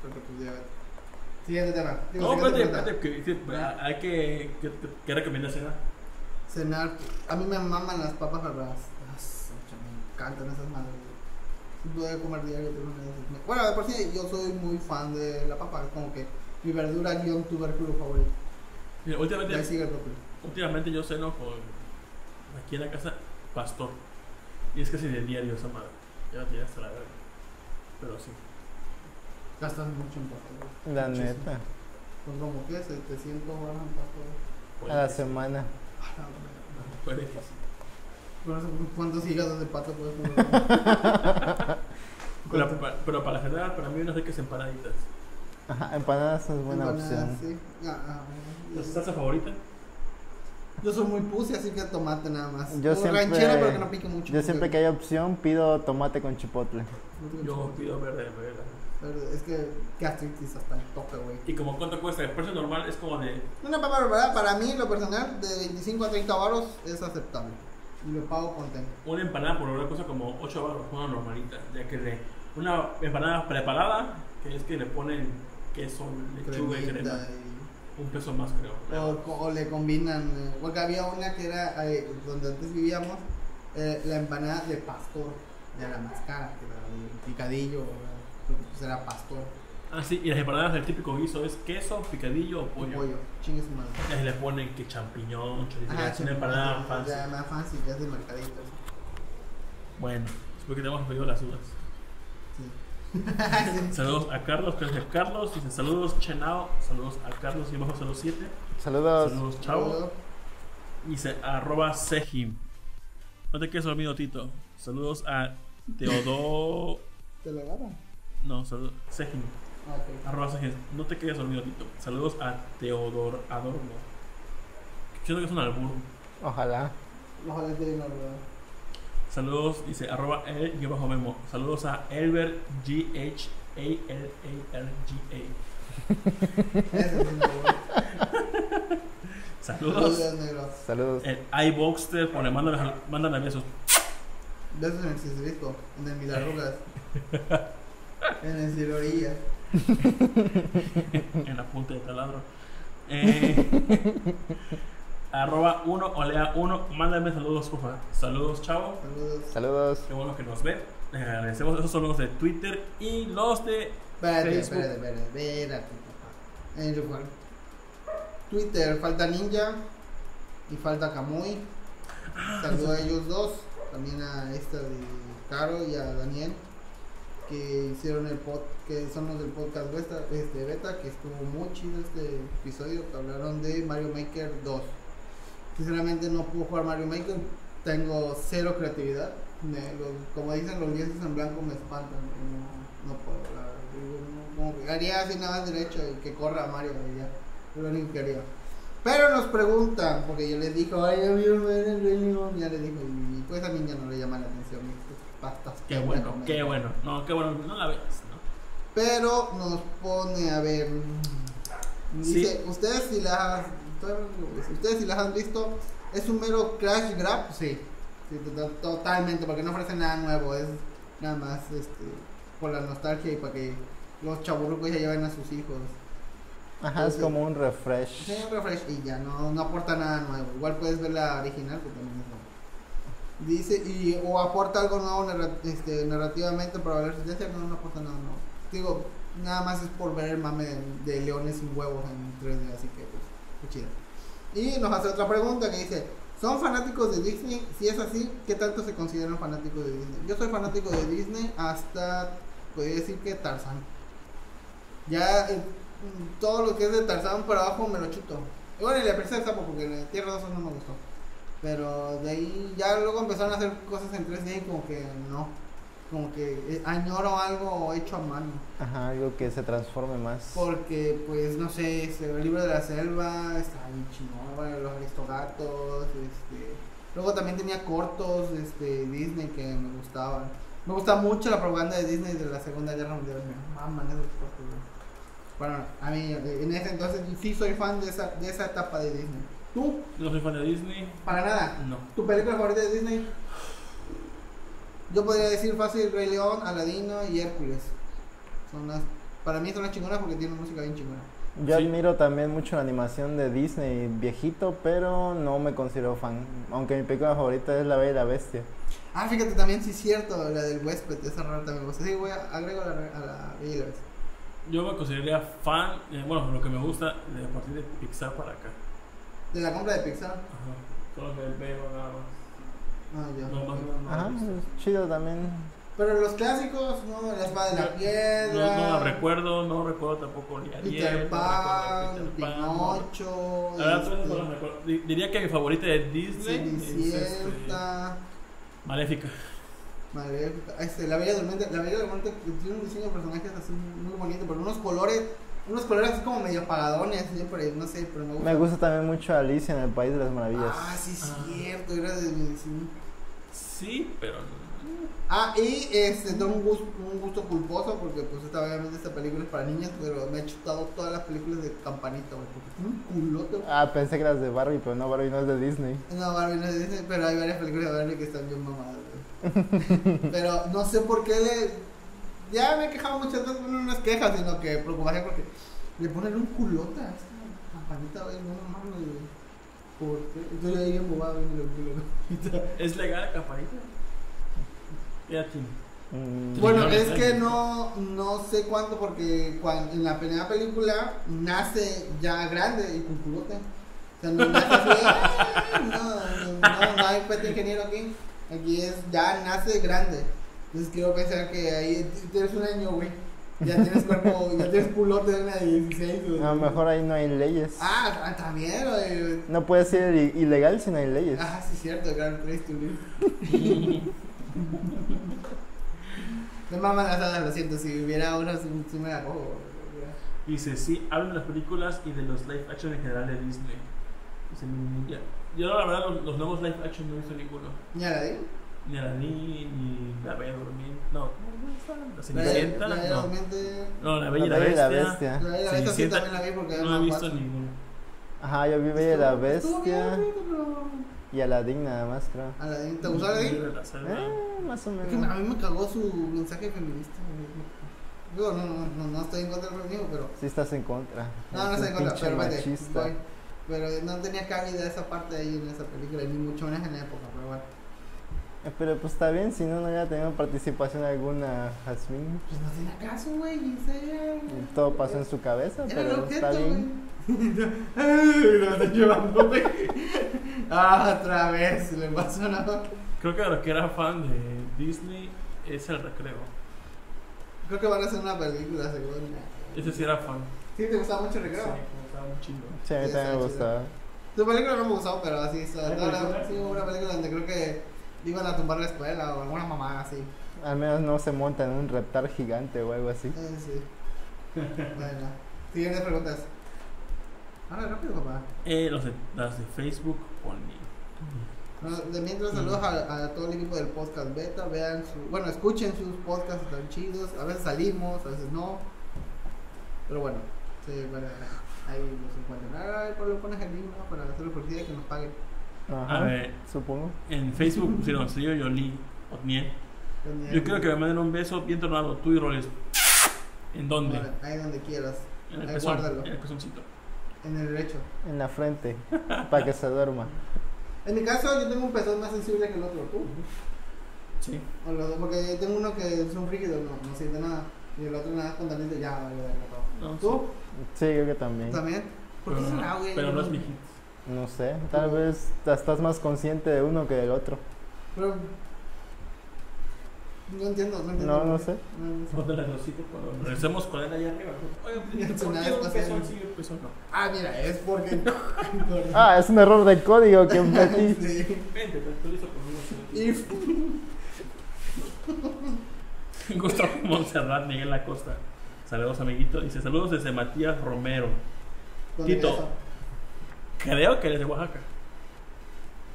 Porque pues ya. Siguiente tema. No, espérate, hay que. ¿Qué recomiendas cenar? Cenar. A mí me maman las papas barras. Me encantan esas madres. Voy a comer diario. Bueno, de por sí yo soy muy fan de la papa. Es como que mi verdura guión tubérculo favorito. Mira, últimamente yo ceno con, aquí en la casa, pastor. Y es casi de diario esa madre. Ya la tiré hasta la verga. Pero sí. Gastas mucho en pastor. La muchísimo. Neta. Pues como que 700 horas en pastor. A la semana. Puede que sí. ¿Cuántos hígados de pato puedes comer? pero para generar, para mí unas ricas empanaditas. Ajá, empanadas es buena opción. Sí. ¿Tu salsa favorita? Yo soy muy pussy, así que tomate nada más. Yo siempre, ranchera, pero que no pique mucho. Yo siempre que haya opción pido tomate con chipotle. Yo pido verde. Es que gastritis hasta el tope, güey. ¿Y como cuánto cuesta? El precio normal es como de... Una papa verdad, para mí, lo personal, de 25 a 30 baros es aceptable. Y lo pago contento. Una empanada por hora cuesta como 8 baros, una normalita. Ya que de una empanada preparada, que es que le ponen queso, lechuga y crema. Un peso más, creo. O le combinan, porque había una que era donde antes vivíamos, la empanada de pastor, ya era más cara, que era el picadillo, pues era pastor. Ah, sí, y las empanadas del típico guiso es queso, picadillo o pollo. Chingues mal. Y le ponen que champiñón, chorizo. Ah, es una empanada fancy. Ya más fancy, ya es de mercadito. Bueno, es porque tenemos pedido las uvas. Saludos a Carlos, gracias a Carlos. Dicen saludos, Chenao. Saludos a Carlos y bajo 07. Saludos. Saludos, chavo. Dice arroba Sejim. No te quedes dormido, Tito. Saludos a Teodoro. ¿Te lo agarra? No, saludos. Sejim. Ah, okay. Arroba Sejim. No te quedes dormido, Tito. Saludos a Teodoro Adorno. Siento que es un albur. Ojalá. Ojalá te diga la verdad. Saludos, dice arroba el y bajo memo. Saludos a Elber GHALLGA. Saludos. Saludos. El iBoxter pone, mándame besos. Besos en el Cicerisco, en el Milarugas, en el Cirorilla, en la punta de taladro. Arroba 1, olea 1, mándame saludos, por favor. Saludos, chavo. Saludos. Qué bueno que nos ven. Les agradecemos. Esos son los de Twitter y los de Facebook. Espérate, papá. En lugar. Twitter, falta Ninja y falta Kamui. Saludos a ellos dos. También a esta de Caro y a Daniel, que hicieron el podcast, que son los del podcast Beta, que estuvo muy chido este episodio, que hablaron de Mario Maker 2. Sinceramente no puedo jugar Mario Maker, tengo cero creatividad, como dicen, los lienzos en blanco me espantan, no puedo hablar, haría así nada más derecho y que corra Mario, ya, lo único que haría. Pero nos preguntan, porque yo les dije, ay, ya vieron el León, ya les dije, y pues a mí ya no le llama la atención estos pastas. Qué bueno, qué bueno, no, qué bueno, no la ves, ¿no? Pero nos pone a ver, dice, ustedes si las... Ustedes si las han visto, es un mero crash grab, sí, totalmente, porque no ofrece nada nuevo, es nada más por la nostalgia y para que los chaburrucos ya lleven a sus hijos. Ajá, entonces, es como un refresh. Sí, un refresh y ya, no aporta nada nuevo. Igual puedes ver la original, porque también es nuevo. Dice, o aporta algo nuevo narrativamente para ver si no aporta nada nuevo. Digo, nada más es por ver el mame de leones sin huevos en 3D, así que pues. Chido. Y nos hace otra pregunta que dice, ¿son fanáticos de Disney? Si es así, ¿qué tanto se consideran fanáticos de Disney? Yo soy fanático de Disney hasta, podría decir que Tarzan. Ya todo lo que es de Tarzan para abajo me lo chuto. Y bueno, y la princesa sapo, porque en Tierra 2 no me gustó. Pero de ahí ya luego empezaron a hacer cosas en 3D y como que no. Como que añoro algo hecho a mano. Ajá, algo que se transforme más. Porque, pues, no sé, el libro de la selva, está bien chingón, los Aristogatos, Luego también tenía cortos, Disney que me gustaban. Me gusta mucho la propaganda de Disney de la Segunda Guerra Mundial, me maman esos cortos. Bueno, a mí, en ese entonces, sí soy fan de esa etapa de Disney. ¿Tú? No soy fan de Disney. ¿Para nada? No. ¿Tu película favorita de Disney? Yo podría decir fácil Rey León, Aladino y Hércules. Para mí son las chingonas porque tienen música bien chingona. Yo admiro también mucho la animación de Disney viejito, pero no me considero fan. Aunque mi película favorita es La Bella y la Bestia. Ah, fíjate, también sí es cierto, la del huésped, esa rara también. O sea, sí, voy a agregar a La Bella y la Bestia. Yo me consideraría fan, bueno, lo que me gusta de a partir de Pixar para acá. ¿De la compra de Pixar? Ajá, todo lo que veo nada más. Ah, ya. No. Ajá, es chido también. Pero los clásicos, ¿no? La Espada de la Piedra. No recuerdo tampoco ni Ariel, Peter Pan, Pinocho. La verdad, no los recuerdo. Diría que mi favorita de Disney es Maléfica. La Bella Durmiente tiene un diseño de personajes así muy bonito, pero unos colores unos colores así como medio apagadones, así por ahí, no sé, pero me gusta. Me gusta también mucho Alicia en el País de las Maravillas. Ah, sí, es cierto, era de... Sí, pero... Ah, y un gusto culposo, porque pues obviamente esta película es para niñas, pero me he chutado todas las películas de Campanita, güey, porque tiene un culote. Ah, pensé que eras de Barbie, pero no, Barbie no es de Disney. No, Barbie no es de Disney, pero hay varias películas de Barbie que están bien mamadas, güey. Pero no sé por qué ya me he quejado muchas veces, no es queja, sino que preocupación porque le ponen un culote a esta Campanita, güey, no mames, güey. ¿Por qué? Entonces yo ahí embobado viendo el culo. ¿Es legal Campanita? Bueno, es que no sé cuánto, porque en la primera película nace ya grande y con culote. O sea, no nace así, no hay puesto ingeniero aquí. Aquí es, ya nace grande. Entonces quiero pensar que ahí tienes un año, güey. Ya tienes cuerpo, ya tienes culote de una de 16. A lo mejor ahí no hay leyes. Ah, también, güey. No puede ser ilegal si no hay leyes. Ah, sí, cierto, claro, traes tu libro. Me maman las alas, lo siento. Si hubiera una, si me la cojo. Dice, sí, hablan de las películas y de los live action en general de Disney. Dice, yo la verdad los nuevos live action no he visto ninguno. ¿Ni Aladdin? Ni Aladdin, ni La Bella Durmiente. No, La Cenicienta. La Bella Durmiente. No, La Bella y la Bestia. La Bella y la Bestia sí también la vi porque no he visto ninguno. Ajá, yo vi Bella y la Bestia. Y Aladdin nada más, creo. ¿Aladdin? ¿Te gustó Aladdin? Más o menos. Es que a mí me cagó su mensaje feminista. Yo no estoy en contra del feminismo, pero... Sí estás en contra. No estoy en contra, pero machista. Pero no tenía cabida esa parte ahí en esa película, ni mucho menos en la época, pero bueno. Pero pues está bien, si no hubiera tenido participación alguna Jasmine. Pues no tiene caso, güey, todo pasó en su cabeza, pero está bien. Lo están llevando, güey. Otra vez le pasó nada. Creo que a los que eran fan de Disney es El Recreo. Creo que van a hacer una película segunda. Ese sí era fan. ¿Sí te gustaba mucho El Recreo? Sí, me gustaba mucho. Sí, a mí también me gustaba. Tu película no me gustaba, pero así una película donde creo que iban a tumbar la escuela o alguna mamada así. Al menos no se monta en un reptar gigante o algo así. Sí. Bueno, siguientes preguntas. Ahora rápido, papá. Las de Facebook only. De mientras, saludos a todo el equipo del podcast beta. Vean bueno, escuchen sus podcasts tan chidos. A veces salimos, a veces no. Pero bueno, ahí los encuentran. Ahora por lo pones el link, ¿no? Para hacer la publicidad y que nos paguen. A ver, supongo. En Facebook pusieron yo Yoli Otniel. Yo quiero que me manden un beso bien tornado, tú y Roles. ¿En dónde? Bueno, ahí donde quieras. En el pezón, guárdalo. En el pezoncito. En el derecho. En la frente, para que se duerma. En mi caso, yo tengo un pezón más sensible que el otro, ¿tú? Sí. O los dos, porque yo tengo uno que es un rígido, no siente nada. Y el otro nada, con talento, ya, no. ¿Tú? Sí, yo creo que también. ¿También? ¿Por qué será, güey? Pero no es mi hit. No sé, tal vez estás más consciente de uno que del otro. Pero... No entiendo. No sé. Cuando las rositas, cuando regresemos con él allá arriba. Oye, ¿por qué un pezón sí y un pezón no? Ah, mira, es porque... es un error de código que metí. Sí. Vente, te actualizo conmigo. Gustavo Monserrat, Miguel Acosta. Saludos, amiguito. Dice, saludos desde Matías Romero. Tito, creo que eres de Oaxaca.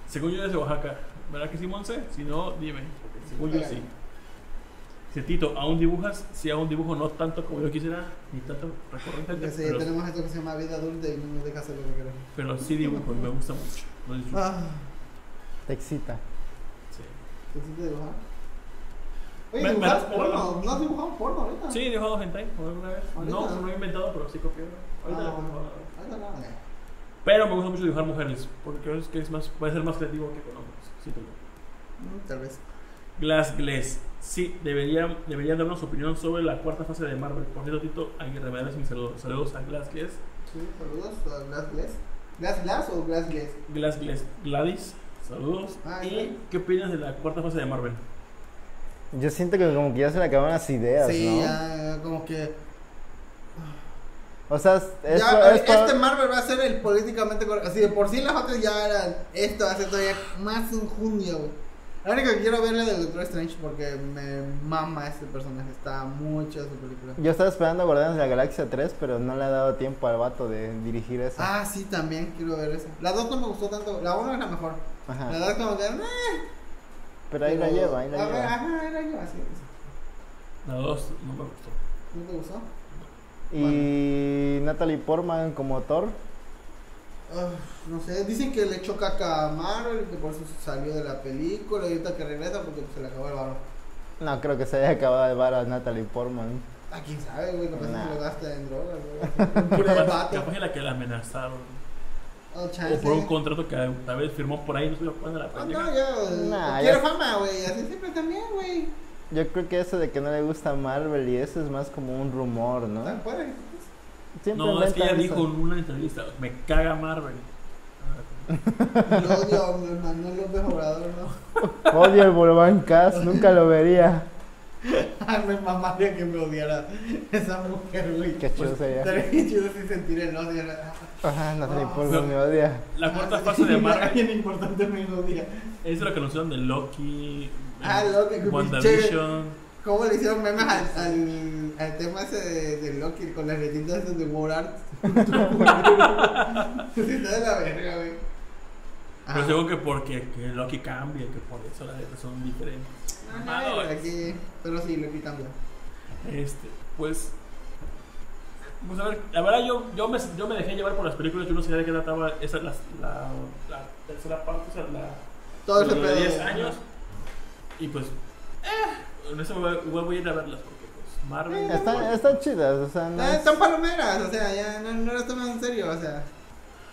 Según yo eres de Oaxaca. ¿Verdad que sí, Monse? Si no, dime. Según yo sí. Tito, ¿aún dibujas? Sí, aún dibujo, no tanto como yo quisiera, ni tanto recurrente. Sí, pero tenemos esto que se llama vida adulta y no nos deja hacer lo que queremos. Pero sí dibujo, me gusta mucho. Lo disfruto. Te excita. Sí. ¿Te excita dibujar? Oye, ¿dibujar porno? ¿No has dibujado un porno ahorita? Sí, he dibujado hentai alguna vez. No, no he inventado, pero sí copiado. Ahorita no. Pero me gusta mucho dibujar mujeres, porque creo que puede ser más creativo que con hombres. Sí, tal vez. Glass. Sí, deberían darnos opinión sobre la cuarta fase de Marvel. Por cierto, Tito, hay que revelarles mis saludos. Saludos a Glass. Sí, saludos a Glass. ¿Glass o Glass? Glass. Gladys, saludos. ¿Y qué opinas de la cuarta fase de Marvel? Yo siento que como que ya se le acabaron las ideas, sí, ¿no? Ya, como que... O sea, Marvel va a ser el políticamente correcto. Así de por sí las otras ya eran... Esto va a ser todavía más injundia, güey. La única que quiero verle de Doctor Strange porque me mama este personaje, está muy chida su película. Yo estaba esperando a Guardianes de la Galaxia 3, pero no le ha dado tiempo al vato de dirigir eso. Ah, sí, también quiero ver eso. La 2 no me gustó tanto, la 1 es la mejor. Ajá. La 2 como que... Pero ahí la lleva, ahí la lleva. Ajá, ahí la lleva, sí. La 2 no me gustó. ¿No te gustó? Y bueno. Natalie Portman como Thor. No sé, dicen que le echó caca a Marvel, que por eso salió de la película y ahorita que regresa porque se le acabó el varo. No creo que se haya acabado el varo a Natalie Portman. Ah, quién sabe, güey, capaz que lo gasta en drogas. Capaz es la que la amenazaron. O por un contrato que tal vez firmó por ahí, no se lo ponen a la película. No, yo quiero fama, güey, así siempre también, güey. Yo creo que eso de que no le gusta Marvel y eso es más como un rumor, ¿no? Tal cual. Siempre no, es que ella dijo en una entrevista, me caga Marvel. Lo odio, mi hermano, no lo veo Obrador, no. Odio el Bolván Cast, nunca lo vería. Ay, me mamaría que me odiara esa mujer, güey. Qué chido sería. Estaría bien chido sin sentir el odio. Ajá, no te importa, me odia. La cuarta fase de Marvel. Alguien importante me odia. Es lo que anunciaron de Loki. Ah, Loki, WandaVision. ¿Cómo le hicieron memes al tema ese de Loki con las retitas esas de War Art? Sí, está de la verga, güey. Pero seguro que porque que Loki cambia, que por eso las letras son diferentes. No, aquí, pero sí, Loki cambia. Pues a ver, la verdad yo me dejé llevar por las películas, yo no sabía de qué trataba esa, la tercera parte, o sea, todo ese pedo de 10 años. Y pues, en eso voy a ir a verlas porque pues Marvel están chidas, o sea, no están palomeras, o sea, ya no las toman en serio, o sea.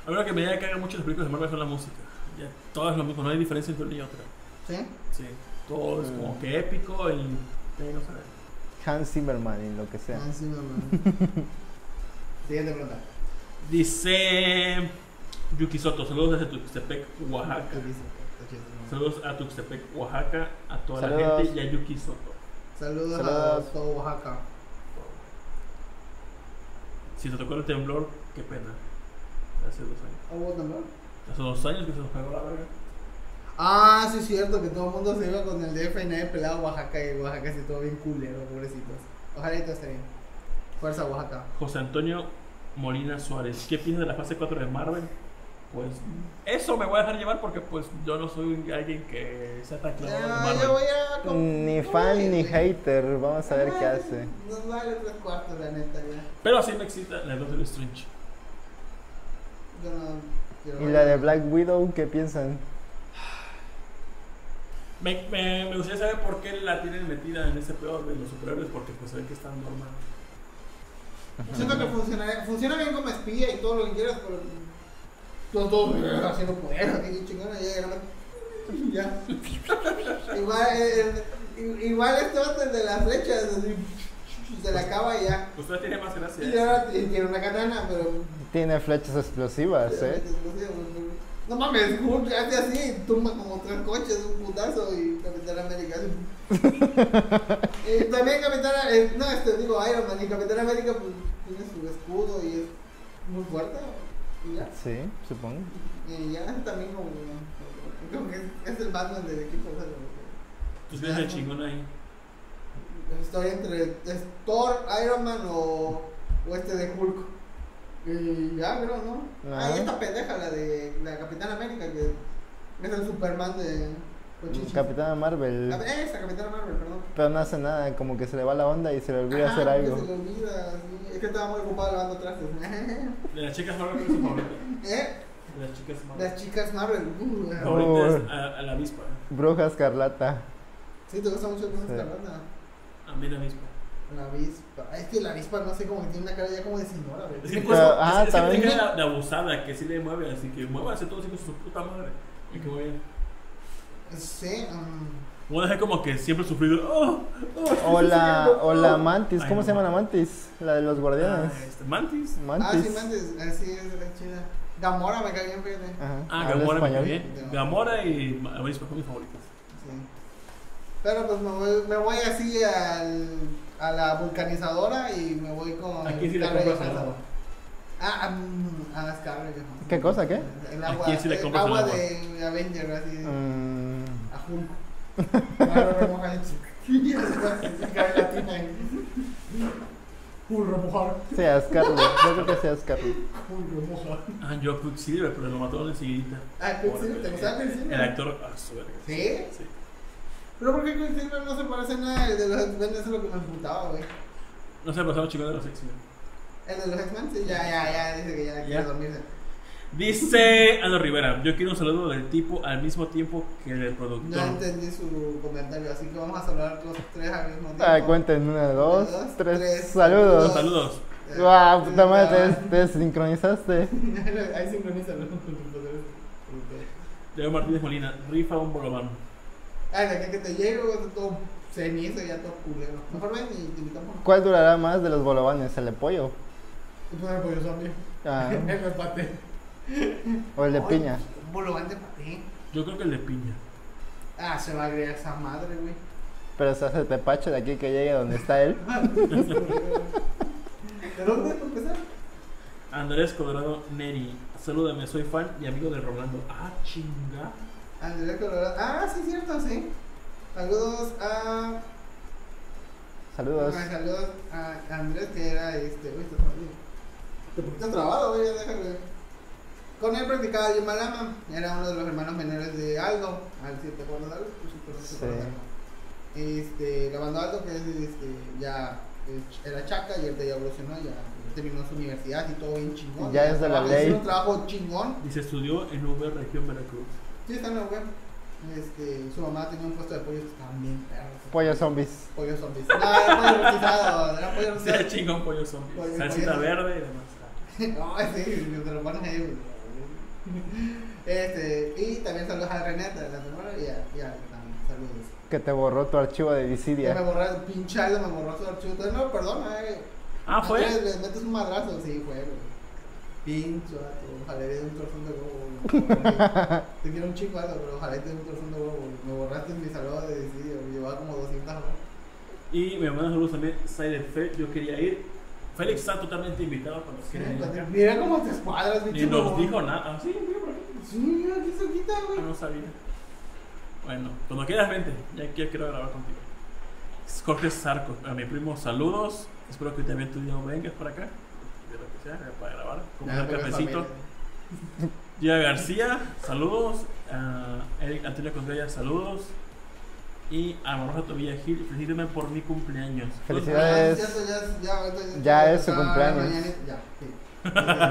A mí lo que me llega que hagan muchos películas de Marvel son la música. Ya todas lo mismo, no hay diferencia entre una y otra. ¿Sí? Sí, todo es como que épico y no sé. Hans Zimmerman en lo que sea. Hans Zimmerman. Siguiente pregunta. Dice Yuki Soto, saludos desde Tuxtepec, Oaxaca. Saludos a Tuxtepec, Oaxaca, a toda la gente y a Yuki Soto. Saludos a todo Oaxaca. Si te tocó el temblor, qué pena. Hace 2 años. ¿Hubo temblor? Hace 2 años que se nos pegó la verga. Ah, sí es cierto, que todo el mundo se iba con el DF y nadie pelaba a Oaxaca y Oaxaca se estuvo bien culero, pobrecitos. Ojalá y todo esté bien. Fuerza Oaxaca. José Antonio Molina Suárez, ¿qué piensas de la fase 4 de Marvel? Pues eso me voy a dejar llevar porque pues yo no soy alguien que sea tan clavado de Marvel. Ni fan ni hater, vamos a ver qué hace. Nos vale 3/4 la neta ya. Pero así me excita la de Strange. ¿Y la de Black Widow qué piensan? Me gustaría saber por qué la tienen metida en ese peor de los superhéroes porque pues se ve que están normal. Siento que funciona bien como espía y todo lo que quieras, pero todos haciendo poder, aquí chingona, ya. Igual este otro de las flechas, así, se la acaba y ya. Usted tiene más gracia. Y ahora tiene una katana, pero... Tiene flechas explosivas, No mames, Hulk hace así, tumba como 3 coches, un putazo y Capitán América. También Capitán... Iron Man y Capitán América pues tiene su escudo y es muy fuerte. ¿Ya? Sí, supongo. Y ya también como que es el Batman del equipo. O sea, ¿tú ves el chingón ahí? Estoy entre Thor, Iron Man o de Hulk. Y ya creo, ¿no? Ahí esta pendeja, la de la Capitana América, que es el Superman de Cochichis. Capitana Marvel. Esa, Capitana Marvel, perdón. Pero no hace nada, como que se le va la onda y se le olvida hacer algo. Se le olvida, es que estaba muy ocupado lavando trastes. De las chicas Marvel, ¿cuál es su favorita? De las chicas Marvel. Las chicas Marvel. Favorita es a la avispa. Bruja Escarlata. Sí, te gusta mucho Bruja Escarlata. A mí la avispa. La avispa. Es que la avispa no sé, como que tiene una cara ya como de señora, ¿verdad? Sí, pero, es también. Es de abusada, que sí le mueve, así que muévase todo así con su puta madre. Y que voy a... Sí, voy a dejar como que siempre sufrido. O la Mantis, ¿cómo se llama la Mantis? La de los guardianes. Mantis. Ah, sí, Mantis, así es la chida. Gamora me cae bien, fíjate. Gamora me cae bien. Gamora y Mauricio son mis favoritas. Sí. Pero pues me voy así a la vulcanizadora y me voy con... Aquí sí la compras al agua. A las cabras. ¿Qué cosa? ¿Qué? El agua de Avenger, así. A Hulk. Sí, a Scarlet. Yo creo que sea Scarlet. Ah, yo a Quicksilver, pero lo mataron enseguida. Ah, Quicksilver, ¿te gustaba Quicksilver? El actor, a su verga. ¿Sí? Sí. Pero ¿por qué Quicksilver no se parece a nada de los X-Men? Eso es lo que me imputaba, güey. No se pasaba chico de los X-Men. ¿El de los X-Men? Sí, ya, dice que ya quiere dormirse. Dice Aldo Rivera, yo quiero un saludo del tipo al mismo tiempo que del productor. No entendí su comentario, así que vamos a saludar los tres al mismo tiempo. Ah, cuenten, una, dos, tres, saludos. Saludos. Guau, puta madre, te sincronizaste. Ahí sincronizan. Diego Martínez Molina, rifa un bolobán. Ah, de que te llegue todo cenizo, ya todo culero. Mejor ven y te invitamos. ¿Cuál durará más de los bolobanes? ¿El de pollo? El pollo zombie. Ah. El empate. O el de piña. Un bolobán de paté. Yo creo que el de piña. Ah, se va a agregar esa madre, güey. Pero se hace el tepache de aquí que llegue donde está él. ¿De dónde es, profesor? Andrés Colorado Neri, salúdame, soy fan y amigo de Rolando. Ah, chinga. Andrés Colorado. Ah, sí, cierto, sí. Saludos a. Saludos. Ah, saludos a Andrés, que era este. Uy, está trabado. ¿Te pusiste trabado, güey? Déjame. Con él practicaba Yimalama, era uno de los hermanos menores de Aldo, al si te acuerdas de Aldo, pues sí. La banda Aldo, que es, ya era chaca y él ya evolucionó, ya terminó su universidad y todo bien chingón. Ya es de la ley. Hizo un trabajo chingón. Y se estudió en UV, región Veracruz. Sí, está en UV. Su mamá tenía un puesto de pollos que estaban bien perros. Pollos zombies. Pollos zombies. No, era pollo rostizado, era pollo rostizado. Era chingón pollo zombies. Salsita verde y demás. No, sí, te lo pones ahí, güey. Y también saludos a Renata de la Gamora y a también saludos. Que te borró tu archivo de disidia. Me borró, pinchado, me borró tu archivo. Entonces, no, perdón, Ah, fue. Le metes un madrazo, sí, fue. Pincho, ojalá le dé un trozón de huevo. Te quiero un chico, alto, pero ojalá te dé un trozón de huevo. Me borraste mi saludo de disidia, me llevaba como 200 horas. Y me mandan saludos también, Silent Fe, yo quería ir. Félix está totalmente invitado cuando quiera. Mira cómo te escuadras, bicho. Ni nos dijo nada. Ah, sí, mira por aquí. Sí, mira, aquí se quita, güey. Ah, no sabía. Bueno, cuando quieras, vente. Ya quiero grabar contigo. Jorge Sarco, a mi primo, saludos. Espero que también tu día vengas para acá. De lo que sea, para grabar. Como un cafecito. Gia García, saludos. Eric Antonio Contreras, saludos. Y a Maruchan Tobilla Gil, felicítame por mi cumpleaños. Felicidades. Ya es su cumpleaños.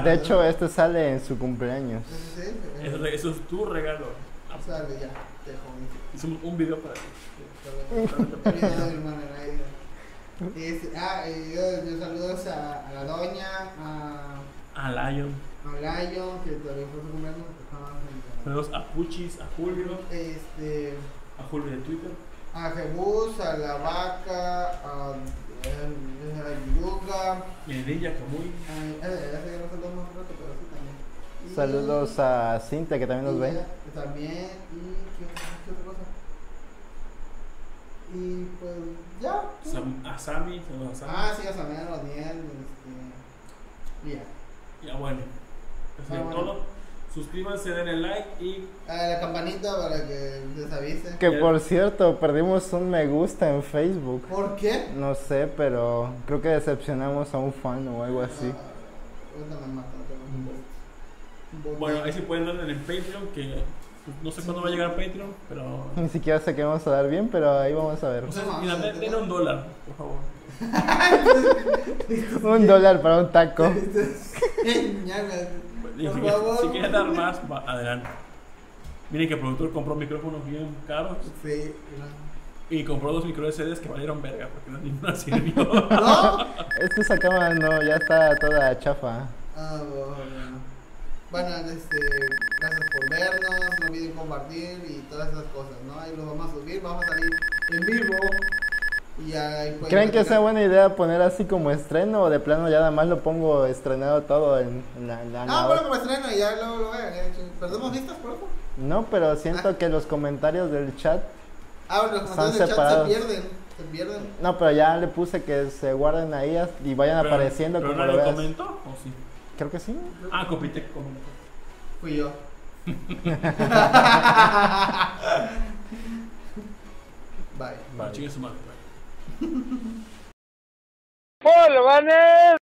De hecho, este sale en su cumpleaños. Eso es tu regalo. Sale ya, te jodí. Hicimos un video para ti. Ah, yo saludos a la doña, a Lion. A Lion, que todavía fue su cumpleaños. Saludos a Puchis, a Julio. A Julio de Twitter. A Jebus, a la vaca, a Yuga. Y a Ninja Camuy. Saludos a Cintia, que también nos ve. También. ¿Y qué otra cosa? Y pues ya. A Sammy, saludos a Sammy. Ah, sí, a Sammy, a Daniel. Ya, bueno. Eso es todo. Suscríbanse, denle like y la campanita para que les avise. Que por cierto, perdimos un me gusta en Facebook. ¿Por qué? No sé, pero creo que decepcionamos a un fan o algo así. Bueno, ahí sí pueden darle en el Patreon, que no sé cuándo va a llegar Patreon, pero... Ni siquiera sé qué vamos a dar bien, pero ahí vamos a ver. O sea, mira, denle $1, por favor. $1 para un taco. Si quieres dar más, adelante. Miren que el productor compró micrófonos bien caros. Sí, y compró 2 micro SDs que valieron verga porque no ninguna sirvió. ¿No? Es que esa cámara no, ya está toda chafa. Ah, bueno, gracias por vernos, no olviden compartir y todas esas cosas, ¿no? Ahí los vamos a subir, vamos a salir en vivo. ¿Creen que sea buena idea poner así como estreno o de plano ya nada más lo pongo estrenado todo en la No, ponlo como estreno y ya luego lo vean. ¿Perdemos vistas por eso? No, pero siento que los comentarios del chat están separados. Chat se pierden. No, pero ya le puse que se guarden ahí y vayan apareciendo como lo veas. ¿Pero nadie comentó o sí? Creo que sí. Ah, Copitec comentó. Fui yo. Bye. Chingue su madre. ¡Hola, manes!